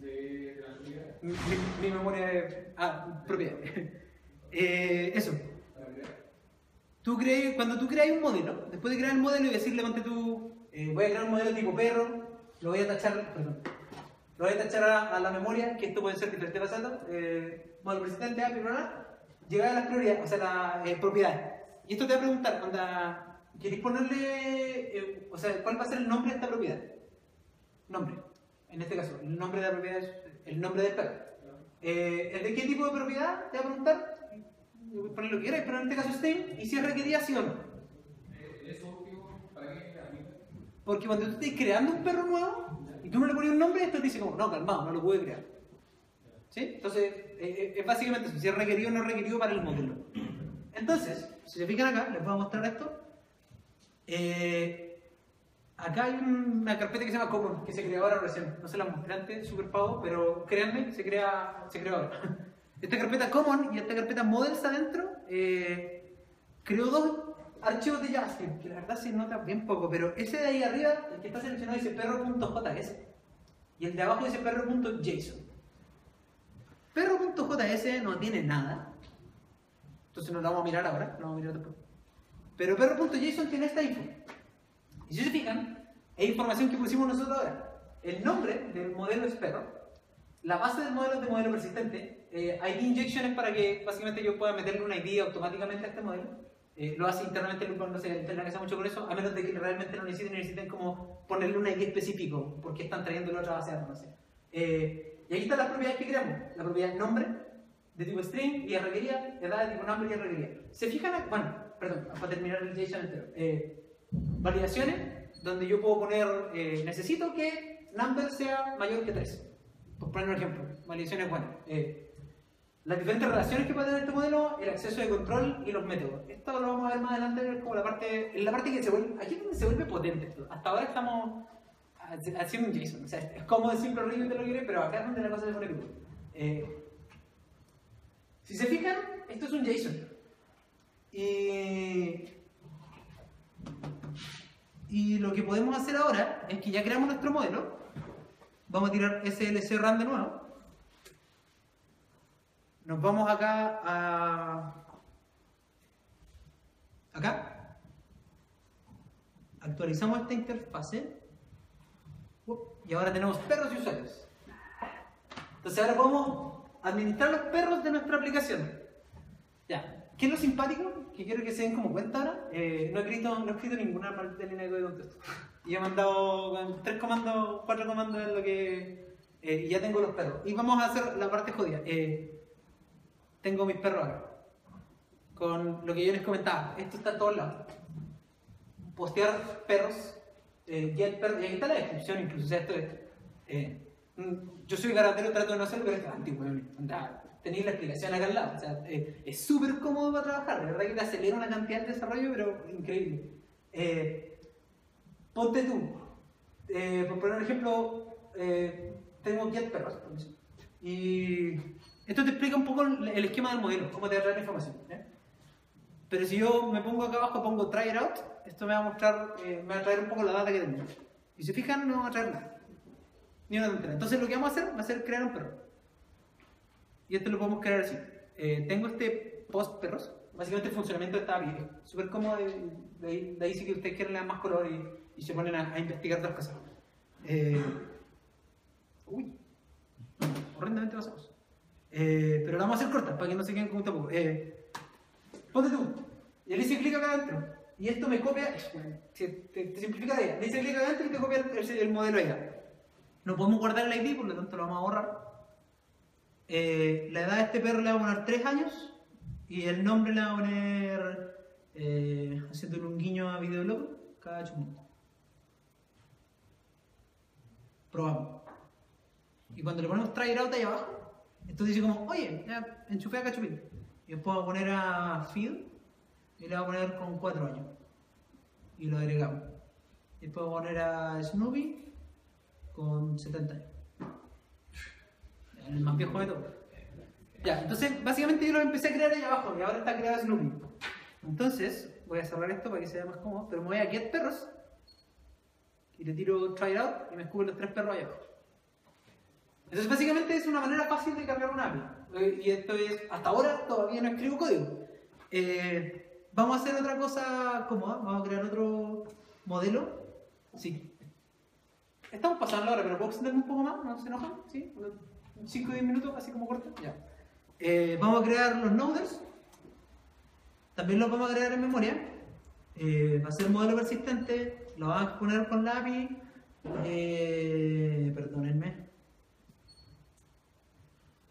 De la propiedad. Mi memoria es. Ah, propiedad. Eso. Cuando tú creas un modelo, después de crear el modelo y decirle, ponte tú, voy a crear un modelo tipo perro, lo voy a tachar, perdón, lo voy a tachar a la memoria, que esto puede ser diferente pasando, modelo persistente, API, ¿verdad? Llegar a las prioridades, o sea, las propiedades. Y esto te va a preguntar, onda, ¿queréis ponerle, o sea, cuál va a ser el nombre de esta propiedad? Nombre. En este caso, el nombre de la propiedad es el nombre del perro. ¿El de qué tipo de propiedad? Te va a preguntar, poner lo que quieras, pero en este caso string, y si es requerida, sí o no. ¿Eso último para qué es la misma? Porque cuando tú estás creando un perro nuevo, y tú no le pones un nombre, esto te dice como, no, calmado, no lo pude crear. ¿Sí? Entonces, es básicamente eso, si es requerido o no requerido para el módulo. Entonces, si se fijan acá, les voy a mostrar esto. Acá hay una carpeta que se llama Common, que se creó ahora recién. No se la mostré antes, súper pavo, pero créanme, se crea ahora. Esta carpeta Common y esta carpeta Models adentro, creó dos archivos de JavaScript, que la verdad se nota bien poco, pero ese de ahí arriba, el que está seleccionado, dice perro.js, y el de abajo dice perro.json. Perro.js no tiene nada, entonces no lo vamos a mirar ahora, no vamos a mirar tampoco. Pero perro.json tiene esta info. Y si se fijan, es información que pusimos nosotros ahora. El nombre del modelo es perro, la base del modelo es de modelo persistente, ID injection es para que básicamente yo pueda meterle un ID automáticamente a este modelo. Lo hace internamente, no se interesa mucho con eso, a menos de que realmente lo necesiten y necesiten como ponerle un ID específico, porque están trayendo la otra base de datos, no sé. Y aquí están las propiedades que creamos, la propiedad nombre, de tipo string, y requerida, edad de tipo nombre y requerida. Se fijan, bueno, perdón, para terminar el JSON entero. Validaciones, donde yo puedo poner, necesito que number sea mayor que 3, por poner un ejemplo, validaciones buenas. Las diferentes relaciones que puede tener este modelo, el acceso de control y los métodos. Esto lo vamos a ver más adelante como la parte que se vuelve, aquí es donde se vuelve potente esto. Hasta ahora estamos haciendo un JSON, o sea, es como el simple readme te lo quiere, pero acá es donde la cosa se pone cool. Si se fijan, esto es un JSON. Y lo que podemos hacer ahora es que ya creamos nuestro modelo, vamos a tirar SLC run de nuevo. Nos vamos acá a... Acá. Actualizamos esta interfase. Y ahora tenemos perros y usuarios. Entonces ahora podemos administrar los perros de nuestra aplicación. Ya. ¿Qué es lo simpático? Que quiero que se den como cuenta ahora. No he escrito ninguna parte de línea de contexto. Y he mandado 4 comandos en lo que... y ya tengo los perros. Y vamos a hacer la parte jodida. Tengo mis perros acá, con lo que yo les comentaba, esto está a todos lados, postear perros, get perros, y ahí está la descripción incluso, o sea, esto es, yo soy garantero, trato de no hacerlo, pero es antiguo, tenéis la explicación acá al lado, o sea, es súper cómodo para trabajar, la verdad que te acelera una cantidad de desarrollo, pero increíble. Ponte tú, por poner un ejemplo, tengo get perros, y... Esto te explica un poco el esquema del modelo, cómo te va a traer la información. Pero si yo me pongo acá abajo, pongo try it out, esto me va a traer un poco la data que tengo. Y si fijan, no vamos a traer nada. Ni una tontera. Entonces lo que vamos a hacer va a ser crear un perro. Y esto lo podemos crear así. Tengo este post perros. Básicamente el funcionamiento está bien. Súper cómodo. De ahí sí que ustedes quieren le dan más color y se ponen a investigar otras cosas. Uy. Horrendamente pasamos. Pero la vamos a hacer corta para que no se queden con un tapo. Ponte tú. Y le hice clic acá adentro. Y esto me copia. Te simplifica de ella. Le hice clic acá adentro y te copia el modelo de ella. No podemos guardar el ID, por lo tanto lo vamos a borrar. La edad de este perro le vamos a poner 3 años. Y el nombre le vamos a poner. Haciéndole un guiño a videoblog. Cada chumbo. Probamos. Y cuando le ponemos try out ahí abajo, entonces dice como, oye, ya enchufé a cachupín. Y después vamos a poner a feed y le vamos a poner con 4 años. Y lo agregamos. Y después vamos a poner a Snoopy con 70 años. El más viejo de todo. Ya, entonces básicamente yo lo empecé a crear ahí abajo y ahora está creado Snoopy. Entonces voy a cerrar esto para que se vea más cómodo, pero me voy a get perros y le tiro try out y me escupen los 3 perros ahí abajo. Entonces básicamente es una manera fácil de cargar una API. Y esto es, hasta ahora todavía no escribo código. Vamos a hacer otra cosa cómoda, vamos a crear otro modelo. Sí. Estamos pasando ahora, pero ¿puedo extenderme un poco más? ¿No se enojan? ¿Sí? 5 o 10 minutos, así como corta. Ya. Vamos a crear los noders. También los vamos a crear en memoria. Va a ser un modelo persistente. Lo vamos a exponer con la API. Perdónenme.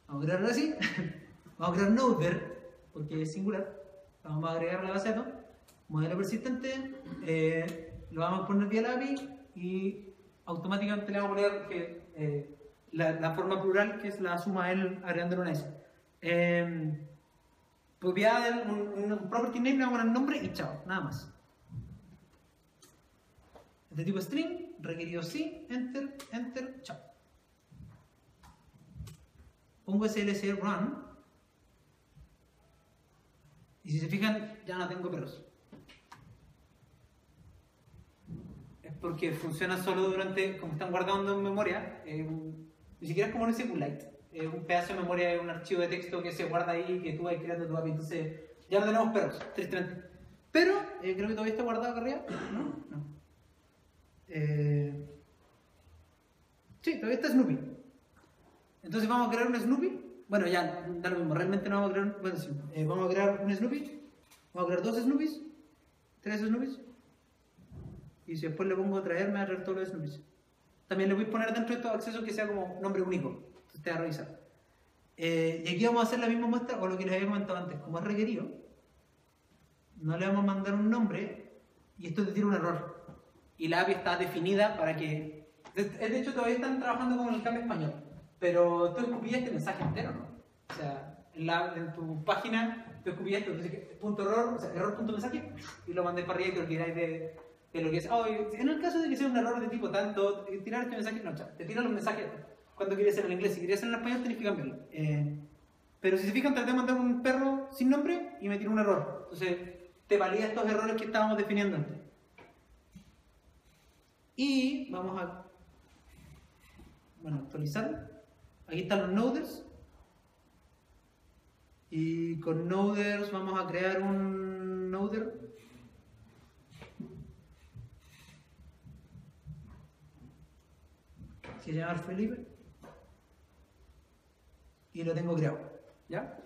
Vamos a crearlo así, vamos a crear noder, porque es singular, vamos a agregar la base de datos, modelo persistente, lo vamos a poner vía la API y automáticamente le vamos a poner que, la forma plural que es la suma L agregándole una S. Propiedad, un property name, le vamos a poner nombre y chao, nada más. Este tipo de string, requerido sí, enter, enter, chao. Pongo SLC run y si se fijan ya no tengo perros. Es porque funciona solo durante, como están guardando en memoria, ni siquiera es como un SQLite, es un pedazo de memoria, es un archivo de texto que se guarda ahí, que tú vas creando tu API, entonces ya no tenemos perros, tristemente. Pero creo que todavía está guardado acá arriba, ¿no? No. Sí, todavía está Snoopy. Entonces vamos a crear un Snoopy. Bueno, ya da lo mismo, realmente no vamos a crear un... Bueno, sí, vamos a crear un Snoopy. Vamos a crear 2 Snoopies, 3 Snoopies. Y si después le pongo a traer, me va a traer todos los Snoopies. También le voy a poner dentro de estos accesos que sea como nombre único. Entonces te va a revisar. Y aquí vamos a hacer la misma muestra o lo que les había comentado antes. Como es requerido, no le vamos a mandar un nombre y esto te tira un error. Y la API está definida para que... De hecho, todavía están trabajando con el cambio español. Pero tú escupías este mensaje entero, ¿no? O sea, en tu página tú escupías esto, entonces punto error, o sea, error punto mensaje, y lo mandé para arriba y te olvidáis de lo que es. Oh, en el caso de que sea un error de tipo tanto, tirar este mensaje, no, chao, te tiran los mensajes cuando quieres hacer en inglés. Si quieres hacer en español, tenés que cambiarlo. Pero si se fijan, traté de mandar un perro sin nombre y me tiró un error. Entonces, te valida estos errores que estábamos definiendo antes. Y vamos a... Bueno, actualizarlo. Aquí están los noders y con noders vamos a crear un noder que llamar Felipe y lo tengo creado. ¿Ya?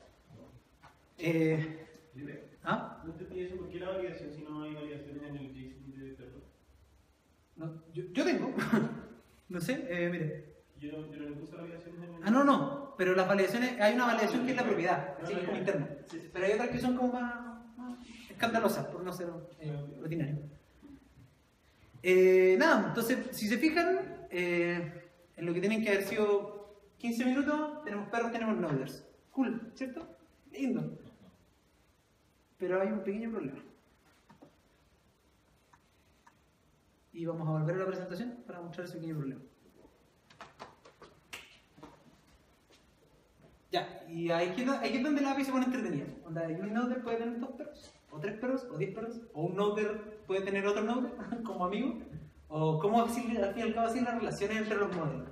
¿Ah? No entendí eso, ¿por qué la validación si no hay validación en el JSON de perro? No, yo tengo. No sé, mire. Ah, no, no, pero las validaciones, hay una validación que es la propiedad, sí, como interna, pero hay otras que son como más escandalosas, por no ser ordinario. Nada, entonces, si se fijan, en lo que tienen que haber sido 15 minutos, tenemos perros, tenemos noders. Cool, ¿cierto? Lindo. Pero hay un pequeño problema. Y vamos a volver a la presentación para mostrar ese pequeño problema. Ya, y ahí es donde la API se pone entretenida. Donde hay un noder puede tener 2 perros, o 3 perros, o 10 perros, o un noder puede tener otro noder como amigo, o o cómo decir, al fin y al cabo decir las relaciones entre los modelos.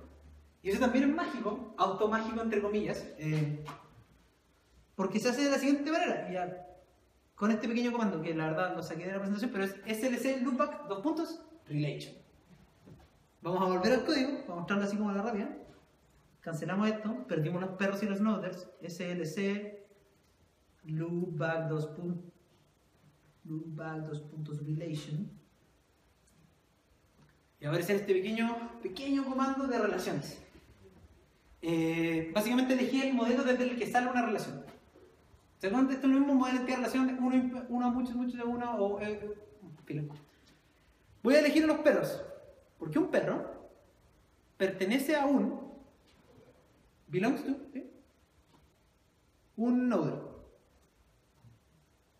Y eso también es mágico, automágico entre comillas, porque se hace de la siguiente manera, ya, con este pequeño comando, que la verdad lo saqué de la presentación, pero es slc loopback /relation. Vamos a volver al código, vamos a mostrarlo así como a la rabia. Cancelamos esto, perdimos los perros y los noders, slc loopback /relation. Y ahora es este pequeño comando de relaciones. Básicamente elegí el modelo desde el que sale una relación. O sea, esto es lo mismo modelo de relación, uno a muchos, muchos a uno, o... voy a elegir unos perros, porque un perro pertenece a un... belongs to, ¿sí? Un nodo.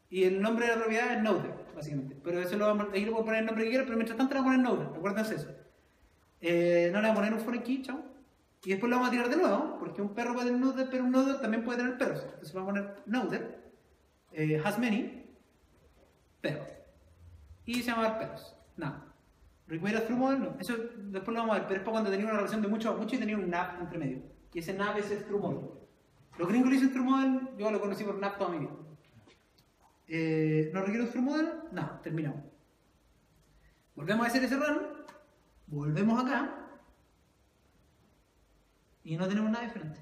Y el nombre de la propiedad es node, básicamente. Pero eso ahí lo voy a poner el nombre que quiero, pero mientras tanto le voy a poner node, recuérdense eso. No le voy a poner un for aquí, chao. Y después lo vamos a tirar de nuevo, porque un perro puede tener node, pero un node también puede tener perros. Entonces vamos a poner node, has many, perros. Y se va a llamar perros. Nada. Require through model, no. Eso después lo vamos a ver, pero es para cuando tenía una relación de mucho a mucho y tenía un nav entre medio. Y ese nav es el through model. Los gringos lo dicen through model, yo lo conocí por nav toda mi vida. ¿No requiere through model? Nada, terminamos. Volvemos a hacer ese run, volvemos acá. Y no tenemos nada diferente.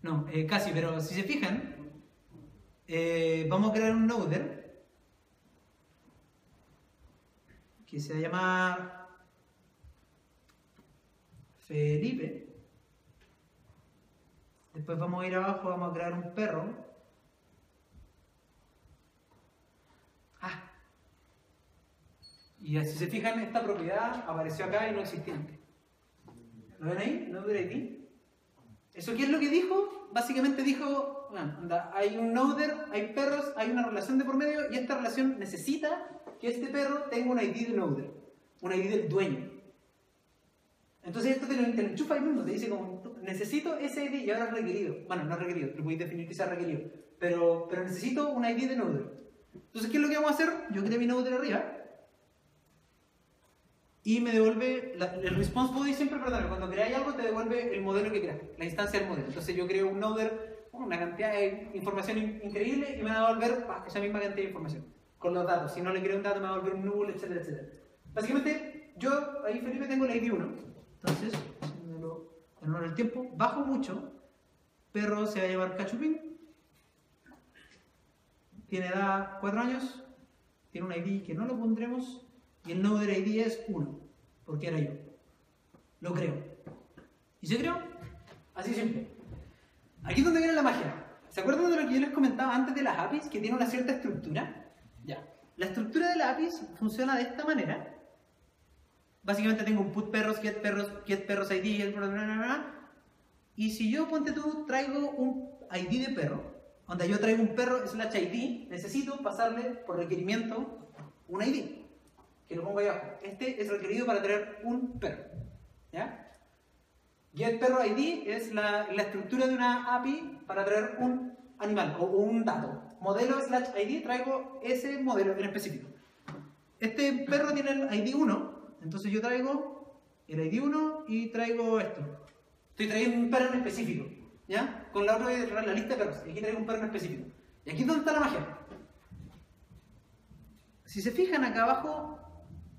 No, casi, pero si se fijan, vamos a crear un noder que se va a llamar Felipe. Después vamos a ir abajo, vamos a crear un perro. Ah. Y si se fijan, esta propiedad apareció acá y no existía antes. ¿Lo ven ahí? Noder ID. ¿Eso qué es lo que dijo? Básicamente dijo, bueno, anda, hay un noder, hay perros, hay una relación de por medio y esta relación necesita que este perro tenga un ID de noder, un ID del dueño. Entonces esto te lo enchufa el mundo, te dice como, necesito ese ID y ahora es requerido. Bueno, no es requerido, lo voy a definir que sea requerido, pero necesito un ID de noder. Entonces, ¿qué es lo que vamos a hacer? Yo creé mi noder arriba y me devuelve, el response body siempre, perdón, cuando creáis algo te devuelve el modelo que creaste, la instancia del modelo. Entonces yo creo un noder, una cantidad de información increíble y me va a devolver esa misma cantidad de información, con los datos. Si no le creo un dato me va a devolver un null, etcétera, etcétera. Básicamente, yo ahí Felipe tengo la ID 1, entonces, en honor al tiempo, bajo mucho, perro se va a llamar Cachupín, tiene edad 4 años, tiene una ID que no lo pondremos, y el noder ID es 1, porque era yo. Lo creo. ¿Y se creó? Así siempre. Aquí es donde viene la magia. ¿Se acuerdan de lo que yo les comentaba antes de las APIs, que tiene una cierta estructura? Ya. La estructura de las APIs funciona de esta manera. Básicamente tengo un put perros, get perros, get perros ID, bla, bla, bla, bla. Y si yo, ponte tú, traigo un ID de perro, donde yo traigo un perro, es un HID, necesito pasarle por requerimiento un ID. Que lo pongo ahí abajo. Este es requerido para traer un perro. ¿Ya? Get perro ID es la estructura de una API para traer un animal o un dato. Modelo /ID traigo ese modelo en específico. Este perro tiene el ID 1, entonces yo traigo el ID 1 y traigo esto. Estoy trayendo un perro en específico. ¿Ya? Con la otra voy a traer la lista de perros. Y aquí traigo un perro en específico. Y aquí es donde está la magia. Si se fijan acá abajo,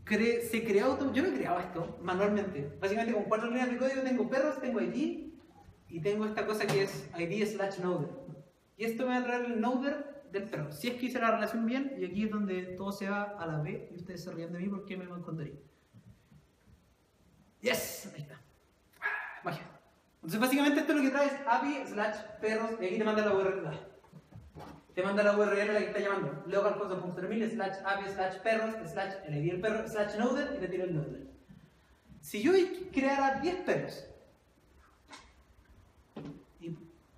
se creó, yo me he creado esto manualmente, básicamente con 4 líneas de código tengo perros, tengo ID y tengo esta cosa que es ID /noder y esto me va a traer el noder del perro, si es que hice la relación bien. Y aquí es donde todo se va a la B y ustedes se ríen de mí porque me lo encontré. Yes, ahí está, magia. Entonces básicamente esto es lo que trae es API /perros y aquí te manda la URL, a la que está llamando, localhost.3000 /api /perros el ID del perro /noder y le tiro el noder. Si yo creara 10 perros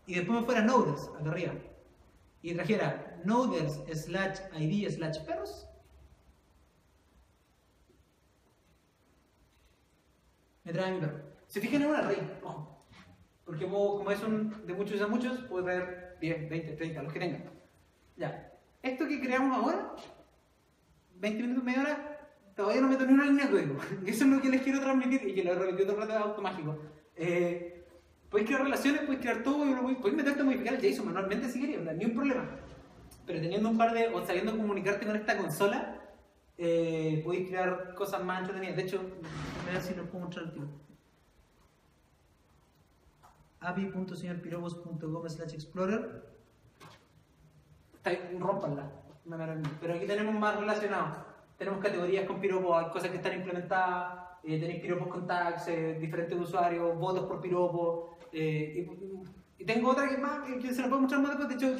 y después me fuera noders acá arriba y trajera noders /id /perros, me trae mi perro. Se fijan en un array, ojo, porque puedo, como es un de muchos a muchos, puedo traer 10, 20, 30, los que tengan. Ya, esto que creamos ahora, 20 minutos, media hora, todavía no me tomé una línea de código. Eso es lo que les quiero transmitir y que lo repitió todo el rato de automágico. Podéis crear relaciones, podéis crear todo, podéis meterte a modificar el JSON manualmente si queréis, ni un problema. Pero teniendo un par de, o sabiendo comunicarte con esta consola, podéis crear cosas más entretenidas. De hecho, voy a ver si los puedo mostrar al tiro. api.señorpirobos.com/explorer. Está ahí, rompanla. Pero aquí tenemos más relacionados. Tenemos categorías con piropos, hay cosas que están implementadas. Tenéis piropos con tags, diferentes usuarios, votos por piropos. Y tengo otra que más, que se las puedo mostrar más después. De hecho,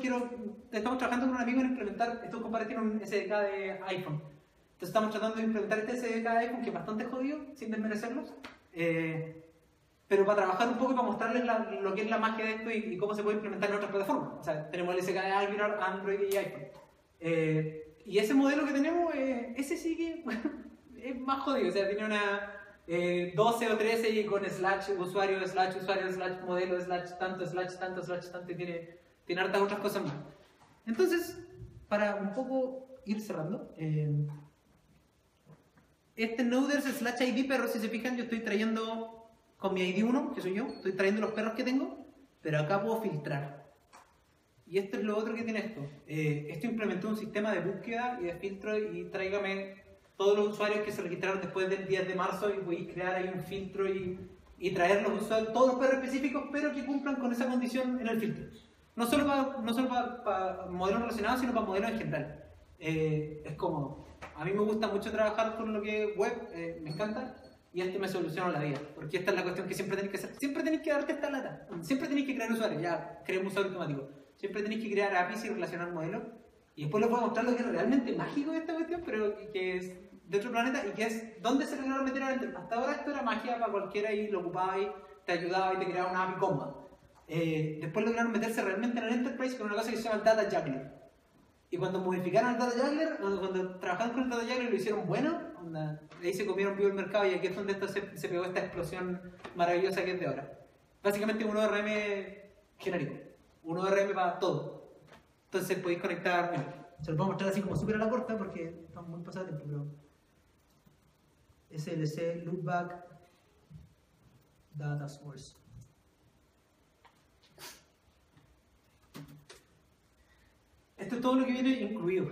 estamos trabajando con un amigo en implementar. Estos compadres tienen un SDK de iPhone. Entonces, estamos tratando de implementar este SDK de iPhone, que es bastante jodido, sin desmerecerlos. Pero para trabajar un poco y para mostrarles lo que es la magia de esto y cómo se puede implementar en otras plataformas. O sea, tenemos el SDK de Angular, Android y iPhone. Y ese modelo que tenemos, ese sí que es más jodido. O sea, tiene una 12 o 13 y con slash usuario, slash modelo, slash tanto, y tiene hartas otras cosas más. Entonces, para un poco ir cerrando, este noders /id perros, si se fijan, yo estoy trayendo con mi id 1, que soy yo, estoy trayendo los perros que tengo, pero acá puedo filtrar. Y esto es lo otro que tiene esto. Esto implementó un sistema de búsqueda y de filtro y tráigame todos los usuarios que se registraron después del 10 de marzo y voy a crear ahí un filtro y traer los usuarios, todos los perros específicos, pero que cumplan con esa condición en el filtro. No solo para modelos relacionados, sino para modelos en general. Es cómodo. A mí me gusta mucho trabajar con lo que es web, me encanta, y este me soluciona la vida, porque esta es la cuestión que siempre tenéis que hacer. Siempre tenéis que darte esta lata, siempre tenéis que crear usuarios, ya creemos usuario automático. Siempre tenéis que crear APIs y relacionar modelos, y después les voy a mostrar lo que es realmente mágico de esta cuestión, pero que es de otro planeta y que es donde se lograron meter adentro. Hasta ahora esto era magia para cualquiera y lo ocupaba y te ayudaba y te creaba una API comba. Después lograron meterse realmente en el Enterprise con una cosa que se llama el Data Juggler. Y cuando modificaron el Data Juggler, cuando trabajaron con el Data Juggler y lo hicieron bueno, onda, ahí se comieron vivo el mercado y aquí es donde esto se pegó esta explosión maravillosa que es de ahora. Básicamente un ORM genérico, un ORM para todo. Entonces podéis conectar, bueno, se los voy a mostrar así como súper a la corta porque estamos muy pasados de tiempo, pero... SLC, Loopback, Data Source. Esto es todo lo que viene incluido.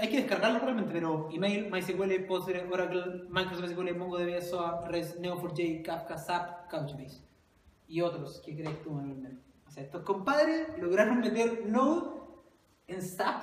Hay que descargarlo realmente, pero email, MySQL, Postgres, Oracle, Microsoft SQL, MongoDB, SOAP, REST, Neo4j, Kafka, SAP, Couchbase y otros que crees tú manualmente. O sea, estos compadres lograron meter Node en SAP.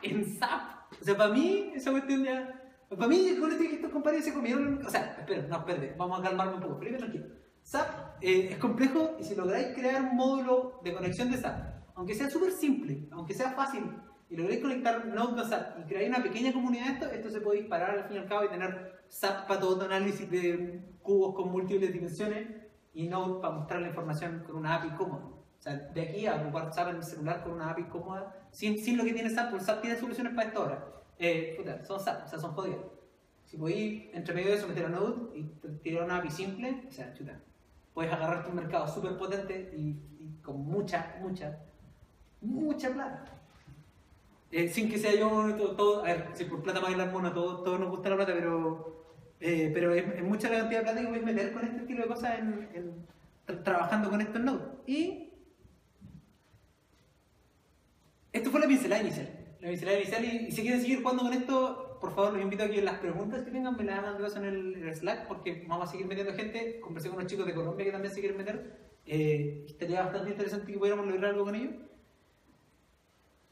En SAP. O sea, para mí, esa cuestión ya... Para mí, estos compadres se comieron... O sea, espera, no, espérate, vamos a calmarme un poco. Primero, tranquilo. SAP es complejo y si lográis crear un módulo de conexión de SAP, aunque sea súper simple, aunque sea fácil, y lográis conectar Node a SAP y crear una pequeña comunidad de esto se puede disparar al fin y al cabo y tener SAP para todo análisis de cubos con múltiples dimensiones y Node para mostrar la información con una API cómoda. O sea, de aquí a ocupar SAP en el celular con una API cómoda, sin lo que tiene SAP, porque SAP tiene soluciones para esto ahora. Son SAP, o sea, son jodidas. Si podéis, entre medio de eso, meter a Node y tirar una API simple, o sea, chuta, puedes agarrarte un mercado súper potente y con mucha plata. Sin que sea yo todo, a ver, si por plata bailar mono, todos nos gusta la plata, pero es mucha la cantidad de plata que podéis meter con este estilo de cosas trabajando con esto en Node. Y esto fue la pincelada inicial. Y si quieren seguir jugando con esto, por favor los invito a que las preguntas que tengan me las hagan en el Slack, porque vamos a seguir metiendo gente. Conversé con unos chicos de Colombia que también se quieren meter. Estaría bastante interesante que pudiéramos lograr algo con ellos.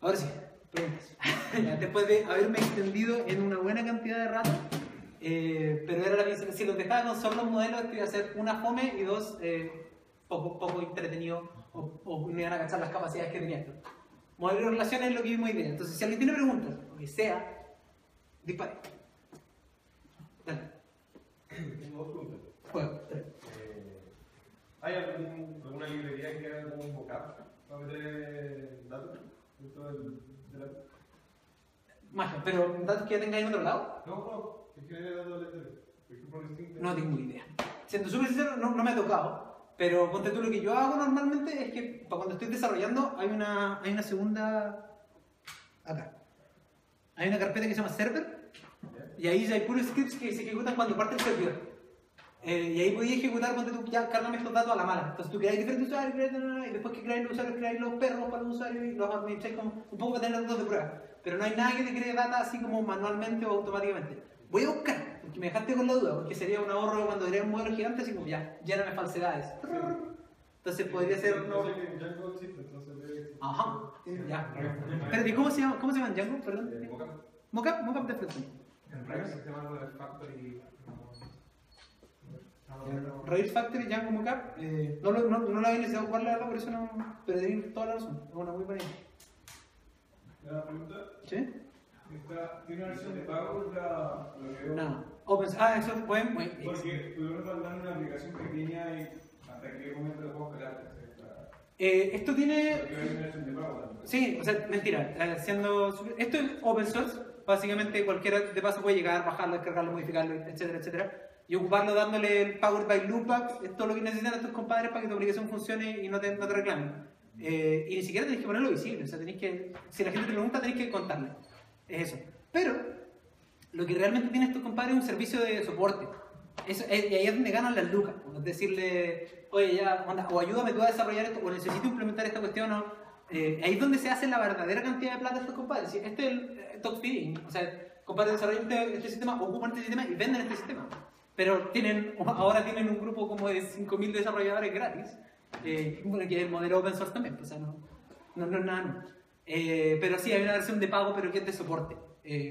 Ahora sí, preguntas. Después de haberme extendido en una buena cantidad de rato, pero era la pincelada. Si los dejaba con solo modelos, esto iba a ser una fome y dos, poco entretenido o no iban a cachar las capacidades que tenía esto. Modelos de relaciones es lo que vimos hoy día. Entonces, si alguien tiene preguntas, o que sea, dispare. Dale. Tengo dos preguntas. Bueno, ¿hay alguna librería que haga como un vocab para meter datos dentro de la... Magia, pero datos que ya tengáis en otro lado? No, es que hay datos de... No tengo idea. Siendo súper sincero, no me ha tocado. Pero ponte tú, lo que yo hago normalmente es que para cuando estoy desarrollando hay una segunda... Acá. Hay una carpeta que se llama server, Y ahí ya hay puros scripts que se ejecutan cuando parte el servidor. Y ahí podéis ejecutar cuando tú ya cargas estos datos a la mala. Entonces tú creáis diferentes usuarios, y después que creáis los usuarios, creáis los perros para los usuarios y los administráis como un poco para tener datos de prueba. Pero no hay nada que te cree data así como manualmente o automáticamente. Voy a buscar, porque me dejaste con la duda, porque sería un ahorro cuando diría un modelo gigante así como ya, lléname falsedades. Entonces podría ser uno... Ajá, ya. Pero ¿y cómo se llama Django? Perdón. Mockup de Platzi. Rails Factory, Django Mockup. No la había necesitado jugar, la verdad, por eso no. Pero tenéis toda la razón. Es una muy buena idea. ¿La pregunta? ¿Sí? ¿Tiene una versión de pago? No. Eso es bueno. Porque pudimos mandar una aplicación pequeña y hasta qué momento lo puedo esperar. Esto tiene... Sí, o sea, mentira. Esto es open source. Básicamente cualquiera de paso puede llegar, bajarlo, descargarlo, modificarlo, etcétera, etcétera. Y ocuparlo dándole el Powered by Loopback. Es todo lo que necesitan estos compadres para que tu aplicación funcione y no te reclamen. Y ni siquiera tenéis que ponerlo visible. O sea, si la gente te pregunta, tenéis que contarle. Es eso. Pero lo que realmente tiene estos compadres es un servicio de soporte. Y ahí es donde ganan las lucas. Es decirle, oye, ya, onda, o ayúdame tú a desarrollar esto, o necesito implementar esta cuestión, o ahí es donde se hace la verdadera cantidad de plata de estos compadres. Este es el top feeding. O sea, compadres desarrollan este sistema, ocupan este sistema y venden este sistema. Pero ahora tienen un grupo como de 5.000 desarrolladores gratis, bueno, que es el modelo open source también, o sea, no es nada nuevo. Pero sí, hay una versión de pago, pero que es de soporte.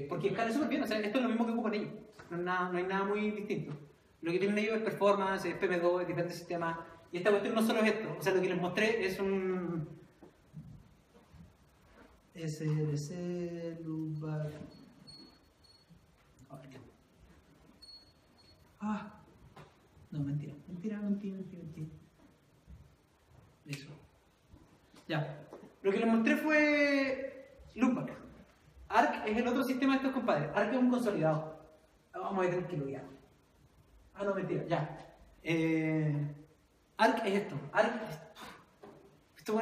Porque escala súper bien, o sea, esto es lo mismo que ocupan ellos. No hay nada muy distinto. Lo que tienen ellos es performance, es PM2, es diferentes sistemas. Y esta cuestión no solo es esto. O sea, lo que les mostré es un... SLC, Lubar... Ah, no, mentira. Eso. Ya. Lo que les mostré fue Loopback. ARC es el otro sistema de estos compadres. ARC es un consolidado. Vamos a tener que loguear. Ah, no, mentira, ya. ARC es esto. Esto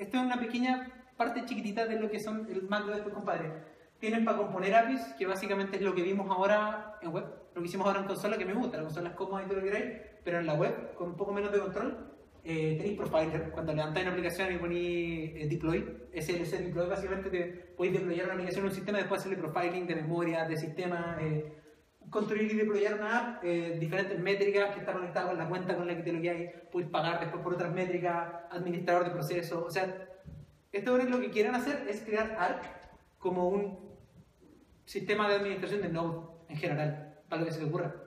es una pequeña parte chiquitita de lo que son el macro de estos compadres. Tienen para componer APIs, que básicamente es lo que vimos ahora en web. Lo que hicimos ahora en consola, que me gusta. La consola es cómoda y todo lo que queráis, pero en la web, con un poco menos de control. Tenéis profiler, cuando levantáis una aplicación y ponéis deploy, SLC deploy, básicamente te podéis deployar una aplicación en un sistema, después hacerle profiling de memoria, de sistema, construir y deployar una app, diferentes métricas que está conectada con la cuenta con la que te lo quedáis, podéis pagar después por otras métricas, administrador de procesos, o sea, esto es lo que quieren hacer, es crear ARC como un sistema de administración de Node en general, para lo que se te ocurra.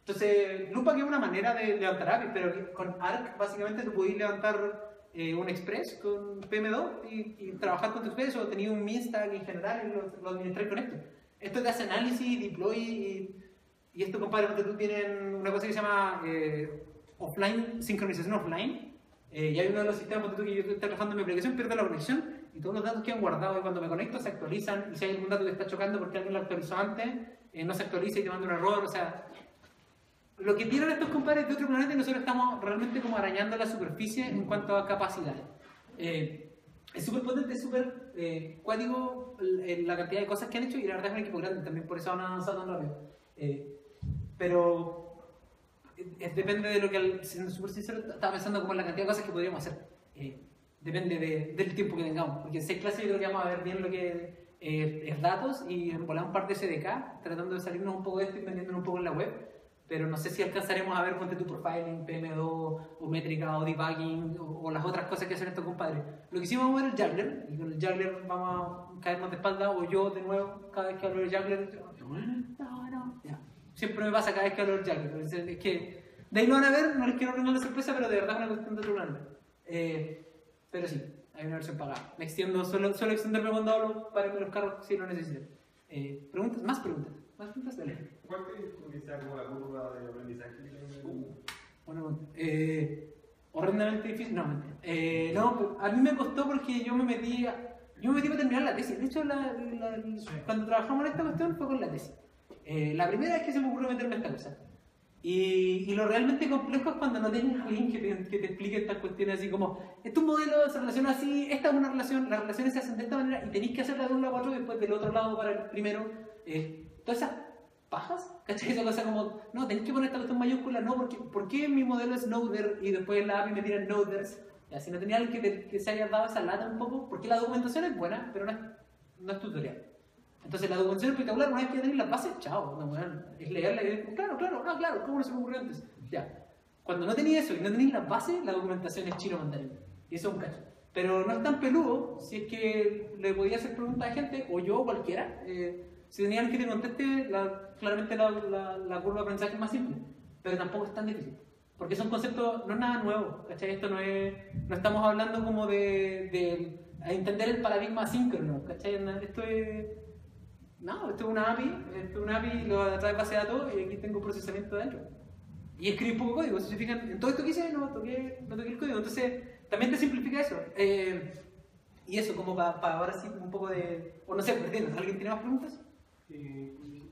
Entonces, Loopback es una manera de levantar APIs, pero con ARC básicamente tú podés levantar un Express con PM2 y trabajar con tu Express, o tener un Minstack en general y lo administrar con esto. Esto te hace análisis, deploy y esto, compadre, porque tú tienen una cosa que se llama offline, sincronización offline. Y hay uno de los sistemas que yo estoy trabajando en mi aplicación, pierdo la conexión y todos los datos que han guardado y cuando me conecto se actualizan, y si hay algún dato que está chocando porque alguien lo actualizó antes, no se actualiza y te manda un error, o sea... Lo que tienen estos compadres de otro planeta, nosotros estamos realmente como arañando la superficie en cuanto a capacidades. Es súper potente, es súper cuático la cantidad de cosas que han hecho, y la verdad es un equipo grande también, por eso han avanzado tan rápido. Pero depende de lo que, siendo súper sincero, estaba pensando como en la cantidad de cosas que podríamos hacer. Depende del tiempo que tengamos, porque en 6 clases yo creo que vamos a ver bien lo que es datos y volamos parte de SDK, tratando de salirnos un poco de esto y metiéndonos un poco en la web. Pero no sé si alcanzaremos a ver ponte tu profiling, PM2, o métrica, o debugging, o las otras cosas que hacen estos compadres. Lo que sí vamos a ver es el juggler, y con el juggler vamos a caernos de espalda, o yo de nuevo, cada vez que hablo del juggler, no. Siempre me pasa cada vez que hablo del juggler, es que de ahí lo van a ver, no les quiero arruinar la sorpresa, pero de verdad es una cuestión de otro lado. Pero sí, hay una versión pagada. Me extiendo, suelo extenderme cuando hablo, para que los carros si lo necesiten. ¿Preguntas? ¿Más preguntas? ¿Más preguntas? Dale. ¿Cuál crees tú que sea como la curva de aprendizaje? Bueno, horrendamente difícil. No, mentira. No, a mí me costó porque yo me metí para terminar la tesis. De hecho, cuando trabajamos en esta cuestión fue con la tesis. La primera es que se me ocurrió meterme en esta cosa. Y lo realmente complejo es cuando no tienes alguien que te explique estas cuestiones así como este modelo se relaciona así, esta es una relación, las relaciones se hacen de esta manera y tenéis que hacerla de un lado a otro y después del otro lado para el primero. todas esas pajas, ¿cachai? Esa cosa como, no, tenés que poner esta cuestión mayúscula, no, porque ¿por qué mi modelo es Noder y después en la API me tiran Noders? Ya, si no tenía alguien que se haya dado esa lata un poco, porque la documentación es buena, pero no es tutorial. Entonces la documentación es espectacular, una vez que ya tenés las bases, chao, no, bueno, es leerla y decir, claro, ¿cómo no se me ocurrió antes? Ya. Cuando no tenéis eso y no tenéis las bases, la documentación es chino mandarín. Y eso es un cacho. Pero no es tan peludo si es que le podía hacer preguntas a gente, o yo, cualquiera. Si tenía alguien que te conteste, claramente la curva de aprendizaje es más simple. Pero tampoco es tan difícil. Porque son conceptos, no es nada nuevo, ¿cachai? Esto no estamos hablando como de entender el paradigma asíncrono, ¿cachai? Esto es una API, lo atrae base de datos y aquí tengo procesamiento adentro. Y escribí un poco de código. Si se fijan, en todo esto que hice no toqué el código. Entonces, también te simplifica eso. Y eso, como para ahora sí, un poco de... O no sé, ¿entiendes? ¿Alguien tiene más preguntas? En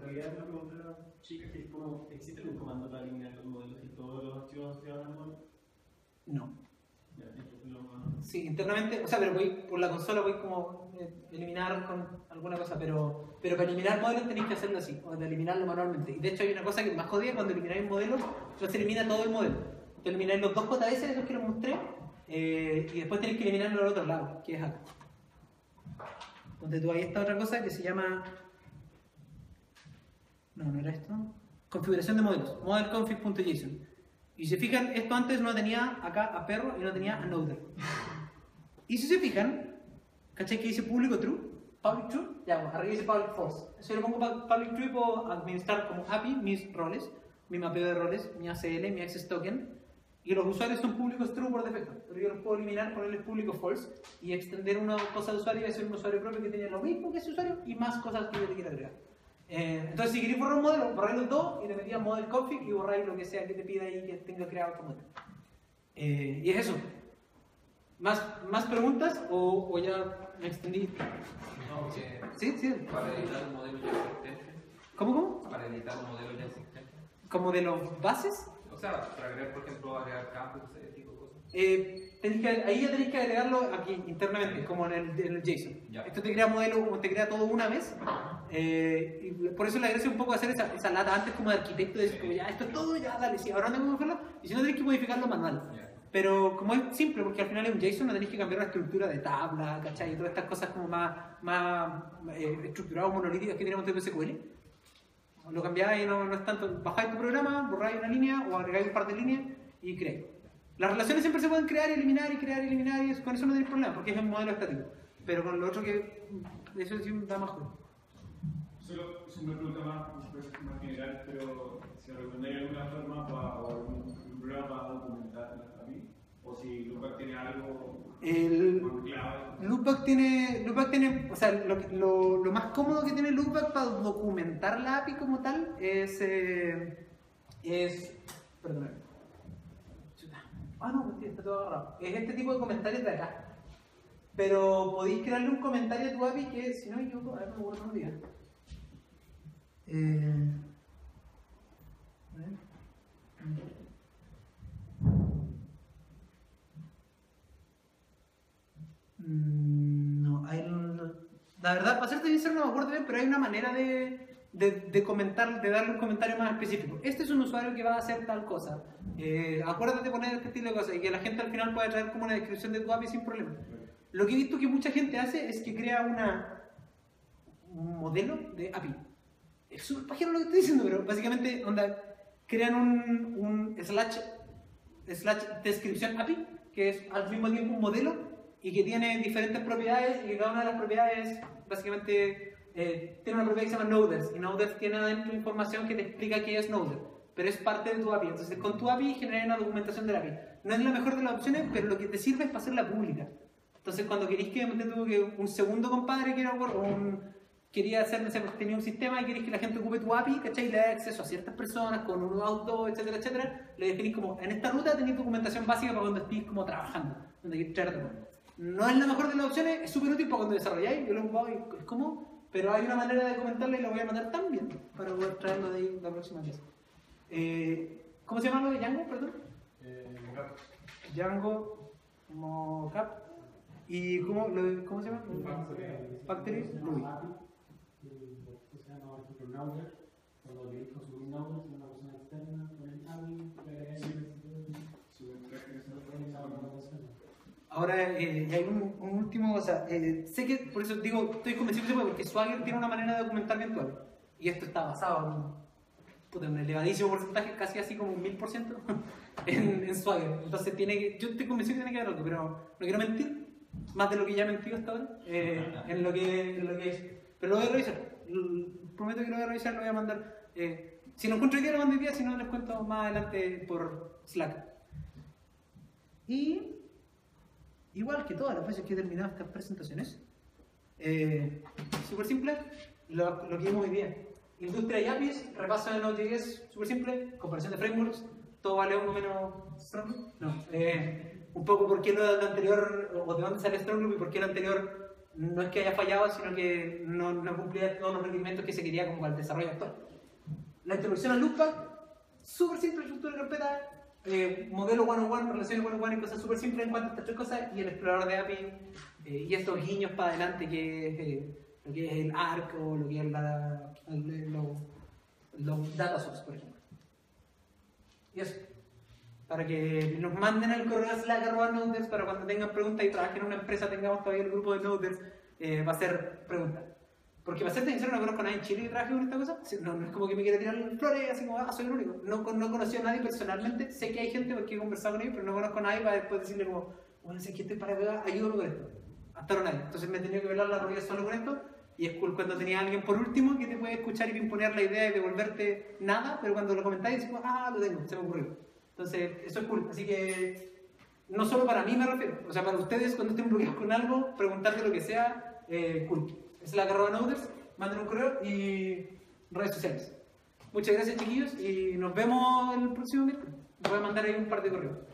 realidad, una pregunta chica que es como, ¿existe un comando para alinear los modelos y todos los archivos asociados al modelo? No. Ya, sí, internamente, o sea, pero voy por la consola, voy como eliminar con alguna cosa, pero para eliminar modelos tenéis que hacerlo así, o de eliminarlo manualmente. Y de hecho hay una cosa que es más jodida, cuando elimináis modelos, se elimina todo el modelo. Entonces elimináis los dos JS, esos que les mostré, y después tenéis que eliminarlo al otro lado, que es acá. Donde tú hay esta otra cosa que se llama... No era esto. Configuración de modelos, modelconfig.json. Y si se fijan, esto antes no tenía acá a perro y no tenía a noder. Y si se fijan, ¿cachai que dice público true? Public true, ya, arriba dice public false. Si yo le pongo public true, puedo administrar como API mis roles, mi mapeo de roles, mi ACL, mi access token. Y los usuarios son públicos true por defecto, pero yo los puedo eliminar, ponerles público false y extender una cosa de usuario y hacer un usuario propio que tenga lo mismo que ese usuario y más cosas que yo le quiera agregar. Entonces, si queréis borrar un modelo, borráis los dos y le metías model config y borráis lo que sea que te pida ahí que tenga creado tu modelo. Y es eso. ¿Más preguntas o ya me extendí? No, sí. Para editar un modelo ya existente. ¿Cómo? Para editar un modelo ya existente. ¿Como de los bases? O sea, para agregar, por ejemplo, agregar campos, ese tipo de cosas. Ahí ya tenéis que agregarlo aquí internamente, como en el JSON. Ya. Esto te crea modelo, te crea todo una vez. Y por eso la gracia un poco hacer esa lata antes como de arquitecto, de decir, como ya, esto es todo, ya, dale, sí, ahora no tengo que modificarlo, y si no tenéis que modificarlo manual. Yeah. Pero como es simple, porque al final es un JSON, no tenéis que cambiar la estructura de tabla, ¿cachai? Y todas estas cosas como más estructuradas, monolíticas que tenemos en SQL. Lo cambiáis, no es tanto, bajáis tu programa, borráis una línea o agregáis un par de líneas y creáis. Las relaciones siempre se pueden crear y eliminar y crear y eliminar, y con eso no tenéis problema, porque es un modelo estático. Pero con lo otro que, eso sí da más juego. Solo es una pregunta más general, pero si recomendáis alguna forma o algún programa para documentar a mí, o si Loopback tiene algo clave. Loopback tiene, o sea, lo más cómodo que tiene Loopback para documentar la API como tal es perdón. Ah, no, está todo agarrado. Es este tipo de comentarios de acá. Pero podéis crearle un comentario a tu API que, si no me equivoco, a ver, me vuelvo a olvidar. No, hay... La verdad, para serte sincero, no me acuerdo bien, pero hay una manera de comentar, de darle un comentario más específico. Este es un usuario que va a hacer tal cosa. Acuérdate de poner este estilo de cosas y que la gente al final pueda traer como una descripción de tu API sin problema. Lo que he visto que mucha gente hace es que crea un modelo de API. Es súper pajero lo que estoy diciendo, pero básicamente onda, crean un slash descripción API, que es al mismo tiempo un modelo y que tiene diferentes propiedades, y cada una de las propiedades básicamente tiene una propiedad que se llama Noders, y Noders tiene adentro información que te explica qué es Noder, pero es parte de tu API. Entonces con tu API generas una documentación de la API. No es la mejor de las opciones, pero lo que te sirve es para hacerla pública. Entonces cuando queréis que un segundo compadre quería hacer, no sé, tenía un sistema y queréis que la gente ocupe tu API, ¿cachai? Y le da acceso a ciertas personas con un auto, etcétera, etcétera. Le definís como, en esta ruta tenéis documentación básica para cuando estéis como trabajando, donde queréis traer todo. No es la mejor de las opciones, es súper útil para cuando desarrolláis, yo lo he ocupado y es como, pero hay una manera de comentarla y la voy a mandar también para poder traerlo de ahí la próxima vez. ¿Cómo se llama lo de Django, perdón? Mocap. Django Mocap. ¿Y cómo se llama? Factories. que se llama, por ejemplo, Node, cuando le dijo subir Node a una persona externa, con el Happy, ahora hay un último, o sea, sé que, por eso digo, estoy convencido que se puede, porque Swagger tiene una manera de documentar virtual. Y esto está basado en un elevadísimo porcentaje, casi así como un 1000% en Swagger. Entonces tiene que, yo estoy convencido que tiene que haber algo, pero no quiero mentir, más de lo que ya he mentido hasta ahora, en lo que es. Pero lo voy a revisar, prometo que lo voy a revisar, lo voy a mandar. Si no encuentro idea, lo mando hoy día, si no les cuento más adelante por Slack. Y igual que todas las veces que he terminado estas presentaciones, súper simple, lo que vimos hoy día. Industria y APIs, repaso de Node.js, súper simple, comparación de frameworks, todo vale uno menos Strongloop. No, un poco por qué lo anterior, o de dónde sale Strongloop y por qué lo anterior no es que haya fallado, sino que no cumplía todos los requerimientos que se quería como al desarrollo actual. La introducción al Loopback, súper simple, estructura de carpeta, modelo 101, relaciones 101 y cosas súper simples en cuanto a estas tres cosas, y el explorador de API y estos guiños para adelante que es lo que es el ARC o lo que es los data source, por ejemplo. Y eso, para que nos manden al correo Slack@noders para cuando tengan preguntas y trabajen en una empresa, tengamos todavía el grupo de noders, va a ser preguntas. Porque para ser sincero, no conozco a nadie en Chile que trabaje con esta cosa. No es como que me quiera tirar flores, así como, ah, soy el único. No conocí a nadie personalmente. Sé que hay gente porque he conversado con ellos, pero no conozco a nadie para después decirle como, bueno, sé que estoy para pegar, ayúdame con esto. Hasta ahora nadie. Entonces me he tenido que velar la rodilla solo con esto. Y es cool cuando tenía a alguien por último que te puede escuchar y imponer la idea y devolverte nada, pero cuando lo comentáis decimos, ah, lo tengo, se me ocurrió. Entonces, eso es cool. Así que, no solo para mí me refiero. O sea, para ustedes, cuando estén bloqueados con algo, preguntarte lo que sea, cool. Es la arroba noders, manden un correo y redes sociales. Muchas gracias, chiquillos, y nos vemos el próximo miércoles. Voy a mandar ahí un par de correos.